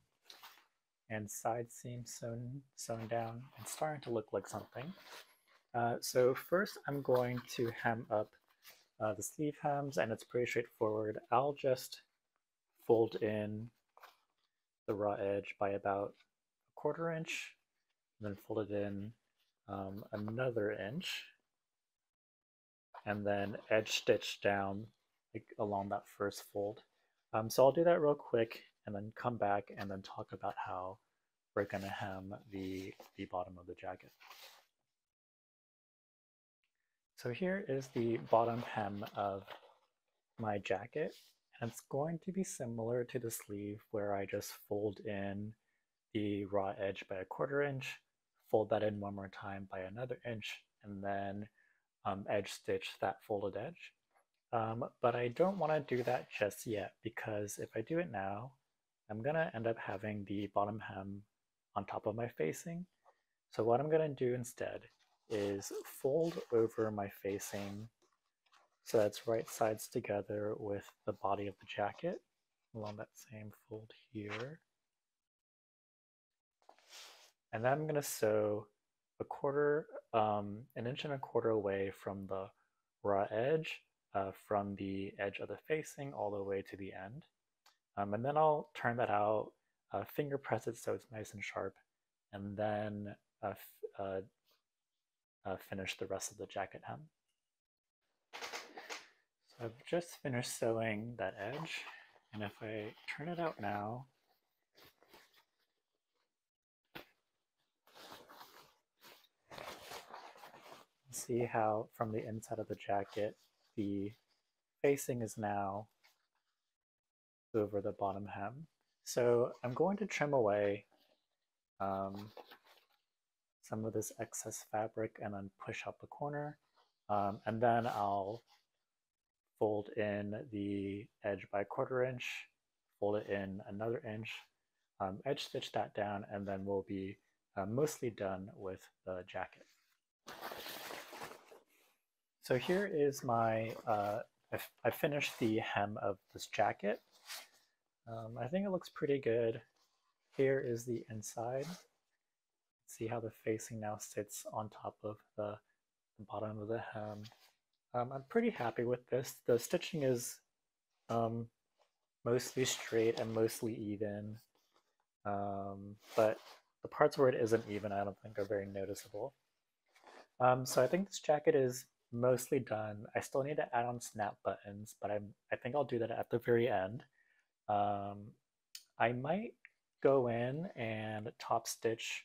and side seam sewn down. It's starting to look like something. So first I'm going to hem up the sleeve hems, and it's pretty straightforward. I'll just fold in the raw edge by about a quarter inch, and then fold it in another inch, and then edge stitch down along that first fold. So I'll do that real quick and then come back and then talk about how we're gonna hem the bottom of the jacket. So here is the bottom hem of my jacket, and it's going to be similar to the sleeve where I just fold in the raw edge by a quarter inch, fold that in one more time by another inch, and then edge stitch that folded edge. But I don't want to do that just yet, because if I do it now, I'm gonna end up having the bottom hem on top of my facing. So what I'm gonna do instead is fold over my facing so that's right sides together with the body of the jacket along that same fold here. And then I'm gonna sew a quarter, an inch and a quarter away from the raw edge, from the edge of the facing all the way to the end. And then I'll turn that out, finger press it so it's nice and sharp, and then finish the rest of the jacket hem. So I've just finished sewing that edge, and if I turn it out now, see how from the inside of the jacket the facing is now over the bottom hem. So I'm going to trim away some of this excess fabric and then push up the corner, and then I'll fold in the edge by a quarter inch, fold it in another inch, edge stitch that down, and then we'll be mostly done with the jacket. So here is my, I finished the hem of this jacket. I think it looks pretty good. Here is the inside. See how the facing now sits on top of the bottom of the hem. I'm pretty happy with this. The stitching is mostly straight and mostly even, but the parts where it isn't even I don't think are very noticeable. So I think this jacket is mostly done. I still need to add on snap buttons, but I think I'll do that at the very end. I might go in and top stitch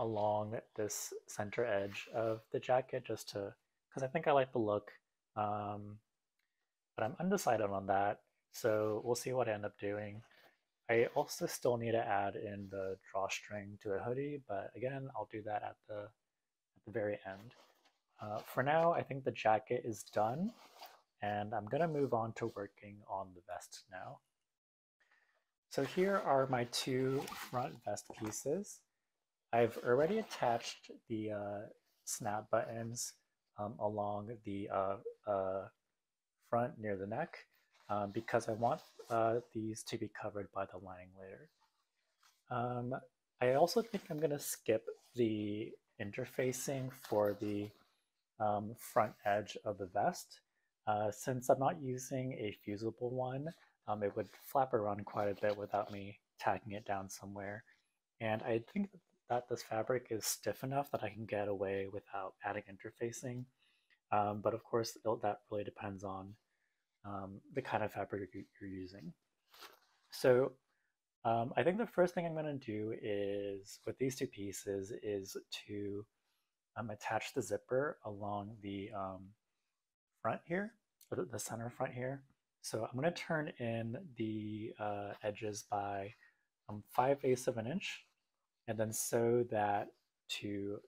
along this center edge of the jacket just to, because I think I like the look, but I'm undecided on that. So we'll see what I end up doing. I also still need to add in the drawstring to the hoodie, but again, I'll do that at the very end. For now, I think the jacket is done, and I'm gonna move on to working on the vest now. So here are my two front vest pieces. I've already attached the snap buttons along the front near the neck because I want these to be covered by the lining later. I also think I'm gonna skip the interfacing for the front edge of the vest. Since I'm not using a fusible one, it would flap around quite a bit without me tacking it down somewhere. And I think that this fabric is stiff enough that I can get away without adding interfacing. But of course, that really depends on the kind of fabric you're using. So I think the first thing I'm going to do is, with these two pieces, is to attach the zipper along the front here, or the center front here. So I'm going to turn in the edges by 5/8 of an inch and then sew that to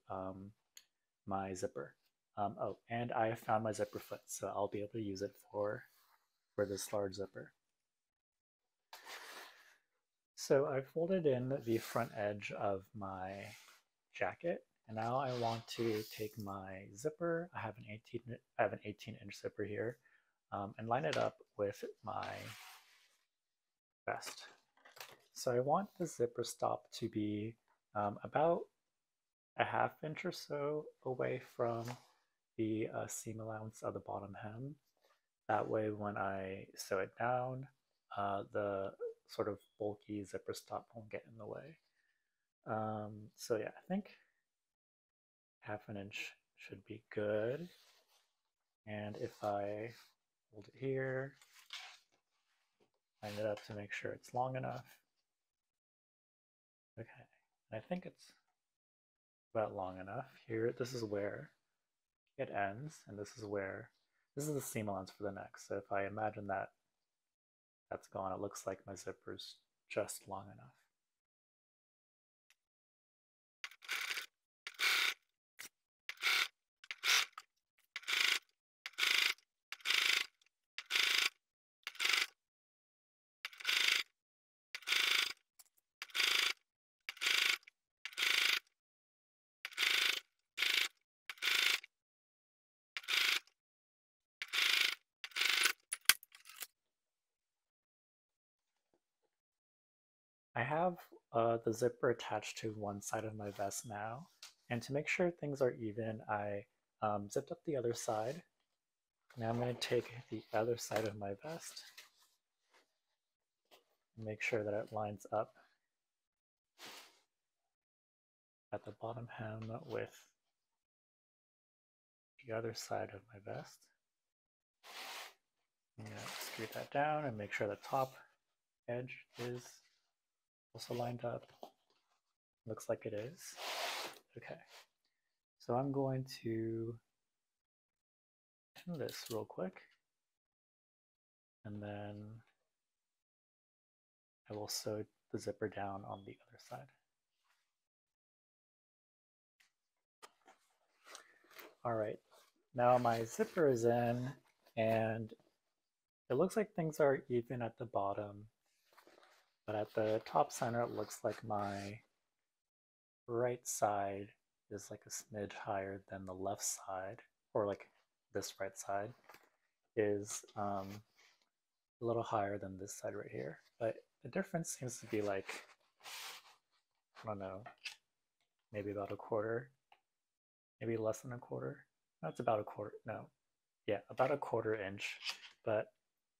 my zipper. Oh, and I found my zipper foot, so I'll be able to use it for this large zipper. So I folded in the front edge of my jacket, and now I want to take my zipper. I have an 18-inch zipper here, and line it up with my vest. So I want the zipper stop to be about a half inch or so away from the seam allowance of the bottom hem. That way, when I sew it down, the sort of bulky zipper stop won't get in the way. So yeah, I think half an inch should be good. And if I hold it here, line it up to make sure it's long enough. Okay, I think it's about long enough. Here, this is where it ends, and this is the seam allowance for the neck. So if I imagine that that's gone, it looks like my zipper's just long enough. I have the zipper attached to one side of my vest now, and to make sure things are even, I zipped up the other side. Now I'm going to take the other side of my vest and make sure that it lines up at the bottom hem with the other side of my vest. I'm going to screw that down and make sure the top edge is also lined up. Looks like it is. Okay, so I'm going to do this real quick, and then I will sew the zipper down on the other side. All right, now my zipper is in, and it looks like things are even at the bottom. But at the top center, it looks like my right side is like a smidge higher than the left side, or like this right side is a little higher than this side right here. But the difference seems to be like, I don't know, maybe about a quarter, maybe less than a quarter. That's about a quarter. No, yeah, about a quarter inch. But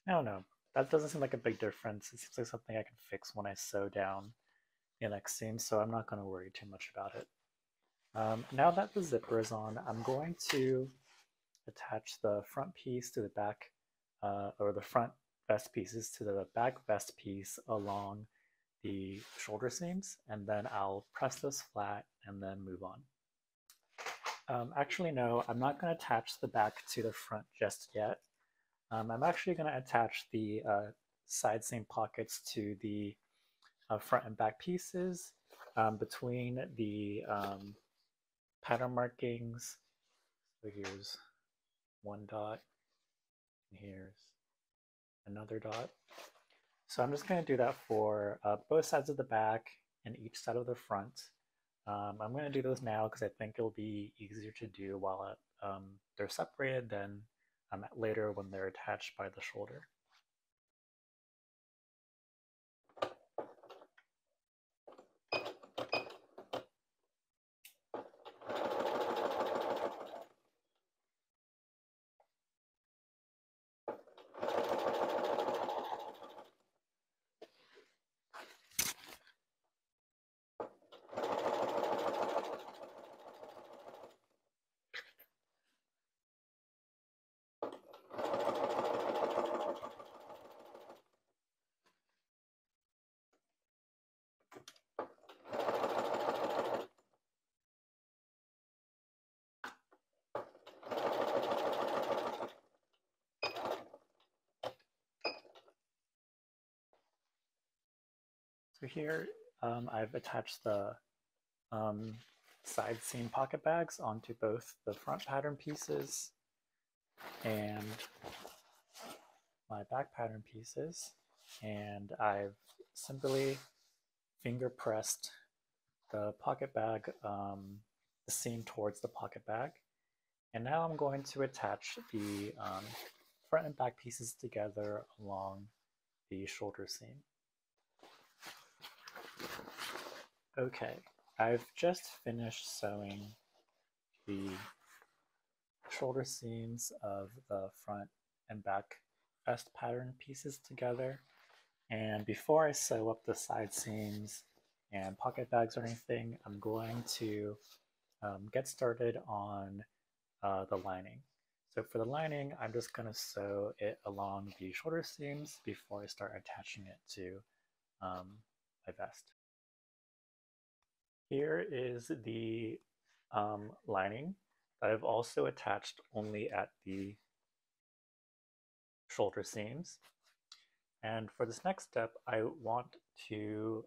I don't know. That doesn't seem like a big difference. It seems like something I can fix when I sew down the next seam, so I'm not going to worry too much about it. Now that the zipper is on, I'm going to attach the front piece to the back, or the front vest pieces to the back vest piece along the shoulder seams, and then I'll press this flat and then move on. Actually, no, I'm not going to attach the back to the front just yet. I'm actually going to attach the side seam pockets to the front and back pieces between the pattern markings. So here's one dot, and here's another dot. So I'm just going to do that for both sides of the back and each side of the front. I'm going to do those now because I think it'll be easier to do while they're separated than later when they're attached by the shoulder. So here I've attached the side seam pocket bags onto both the front pattern pieces and my back pattern pieces, and I've simply finger pressed the pocket bag, the seam towards the pocket bag, and now I'm going to attach the front and back pieces together along the shoulder seam. Okay, I've just finished sewing the shoulder seams of the front and back vest pattern pieces together. And before I sew up the side seams and pocket bags or anything, I'm going to get started on the lining. So for the lining, I'm just going to sew it along the shoulder seams before I start attaching it to my vest. Here is the lining that I've also attached only at the shoulder seams. And for this next step, I want to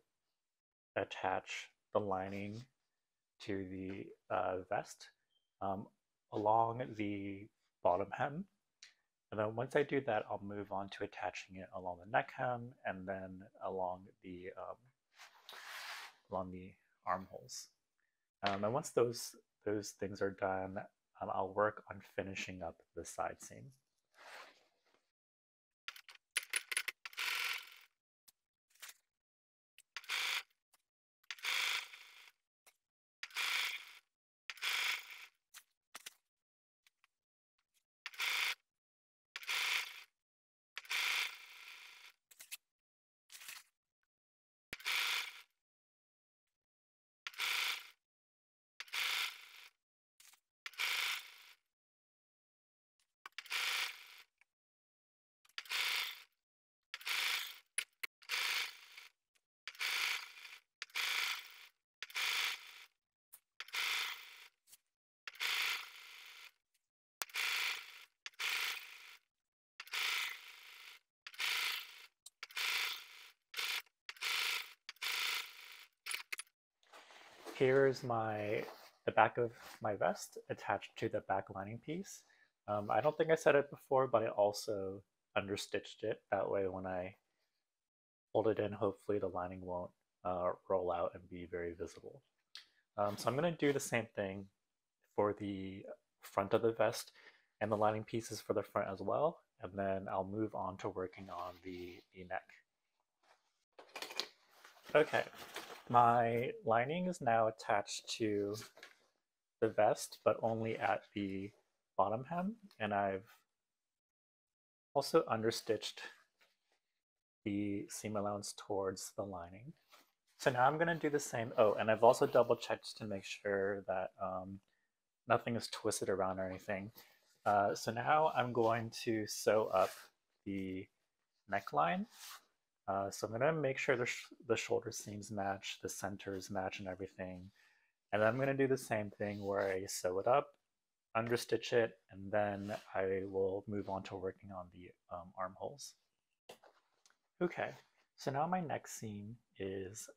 attach the lining to the vest along the bottom hem. And then once I do that, I'll move on to attaching it along the neck hem and then along the armholes. And once those things are done, I'll work on finishing up the side seam. Here's the back of my vest attached to the back lining piece. I don't think I said it before, but I also understitched it. That way when I fold it in, hopefully the lining won't roll out and be very visible. So I'm going to do the same thing for the front of the vest and the lining pieces for the front as well. And then I'll move on to working on the neck. Okay. My lining is now attached to the vest, but only at the bottom hem, and I've also understitched the seam allowance towards the lining. So now I'm going to do the same. Oh, and I've also double checked to make sure that nothing is twisted around or anything. So now I'm going to sew up the neckline So I'm going to make sure the shoulder seams match, the centers match and everything. And then I'm going to do the same thing where I sew it up, understitch it, and then I will move on to working on the armholes. Okay, so now my next seam is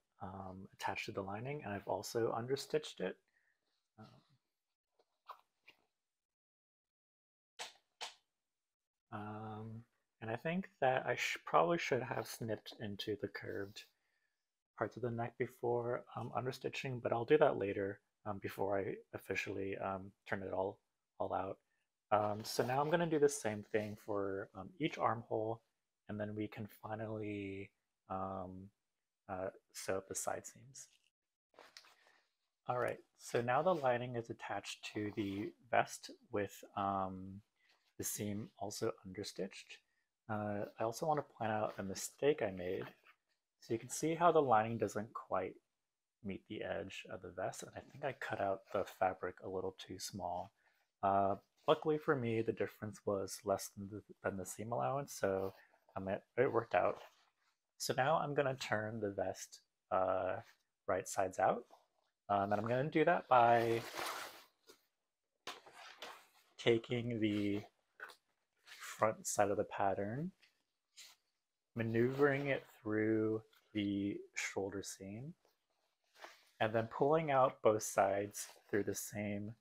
attached to the lining, and I've also understitched it. And I think that I probably should have snipped into the curved parts of the neck before understitching, but I'll do that later before I officially turn it all out. So now I'm going to do the same thing for each armhole, and then we can finally sew up the side seams. All right, so now the lining is attached to the vest with the seam also understitched. I also want to point out a mistake I made. So you can see how the lining doesn't quite meet the edge of the vest, and I think I cut out the fabric a little too small. Luckily for me, the difference was less than the seam allowance, so it worked out. So now I'm going to turn the vest right sides out, and I'm going to do that by taking the front side of the pattern, maneuvering it through the shoulder seam, and then pulling out both sides through the same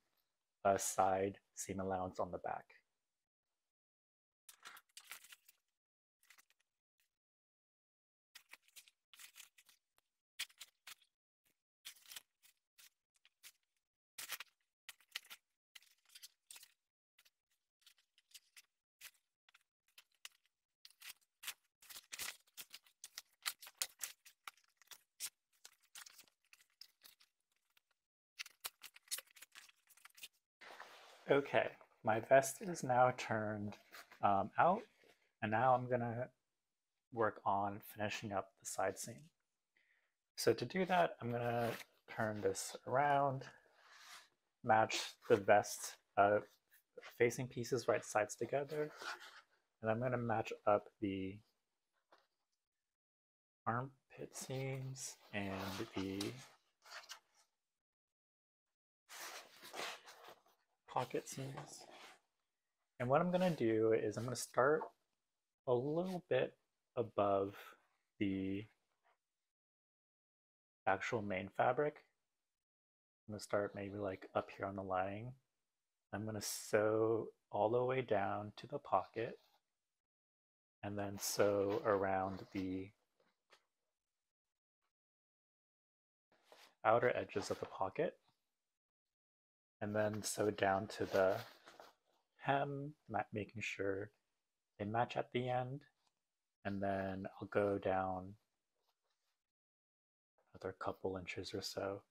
side seam allowance on the back. Okay, my vest is now turned out, and now I'm gonna work on finishing up the side seam. So to do that, I'm gonna turn this around, match the vest facing pieces right sides together, and I'm gonna match up the armpit seams and the pocket seams. And what I'm going to do is I'm going to start a little bit above the actual main fabric. I'm going to start maybe like up here on the lining. I'm going to sew all the way down to the pocket and then sew around the outer edges of the pocket, and then sew down to the hem, making sure they match at the end, and then I'll go down another couple inches or so.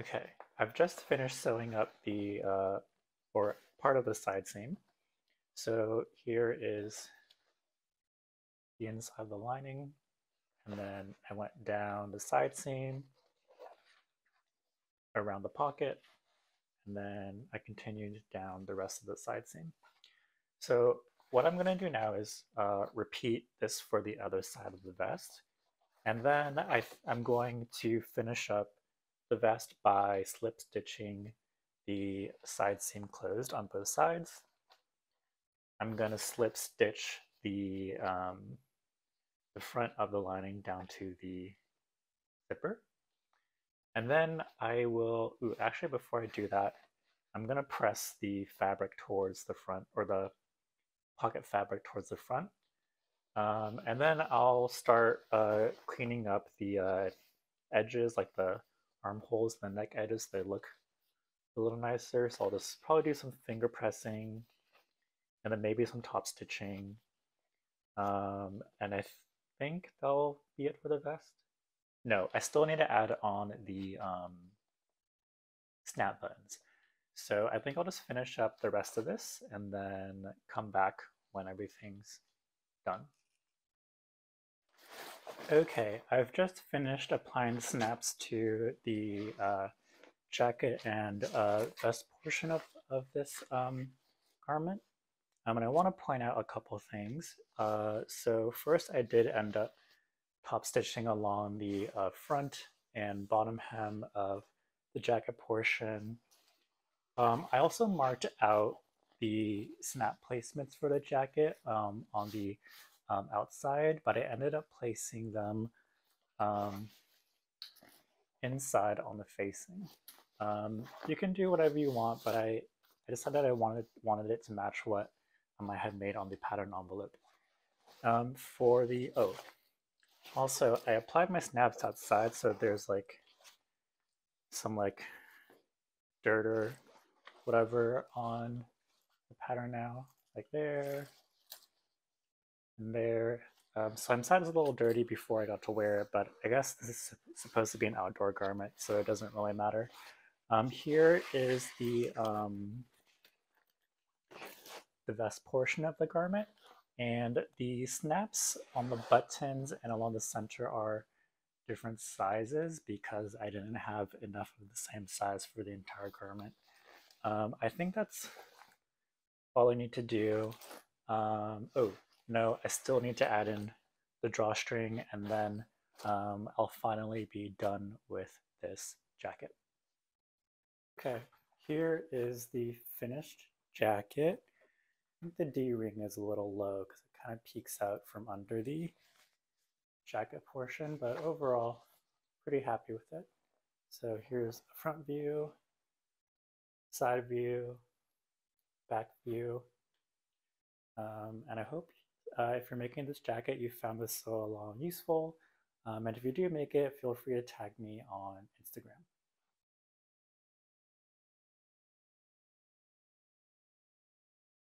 Okay, I've just finished sewing up the, or part of the side seam. So here is the inside of the lining, and then I went down the side seam, around the pocket, and then I continued down the rest of the side seam. So what I'm going to do now is repeat this for the other side of the vest, and then I'm going to finish up the vest by slip stitching the side seam closed on both sides. I'm going to slip stitch the front of the lining down to the zipper. And then I will, actually before I do that, I'm going to press the fabric towards the front, or the pocket fabric towards the front. And then I'll start cleaning up the edges, like the armholes and the neck edges. They look a little nicer, so I'll just probably do some finger pressing and then maybe some top stitching. And I think that'll be it for the vest. No, I still need to add on the snap buttons. So I think I'll just finish up the rest of this and then come back when everything's done. Okay, I've just finished applying snaps to the jacket and vest portion of this garment. And I want to point out a couple things. So first, I did end up top stitching along the front and bottom hem of the jacket portion. I also marked out the snap placements for the jacket on the outside, but I ended up placing them inside on the facing. You can do whatever you want, but I decided I wanted it to match what I had made on the pattern envelope for the oat. Also, I applied my snaps outside, so there's like some like dirt or whatever on the pattern now, like there and there. So inside is a little dirty before I got to wear it, but I guess this is supposed to be an outdoor garment, so it doesn't really matter. Here is the vest portion of the garment, and the snaps on the buttons and along the center are different sizes because I didn't have enough of the same size for the entire garment. I think that's all I need to do. Oh no, I still need to add in the drawstring, and then I'll finally be done with this jacket. Okay, here is the finished jacket. I think the D-ring is a little low because it kind of peeks out from under the jacket portion, but overall, pretty happy with it. So here's a front view, side view, back view, and I hope if you're making this jacket, you found this sew along useful, and if you do make it, feel free to tag me on Instagram.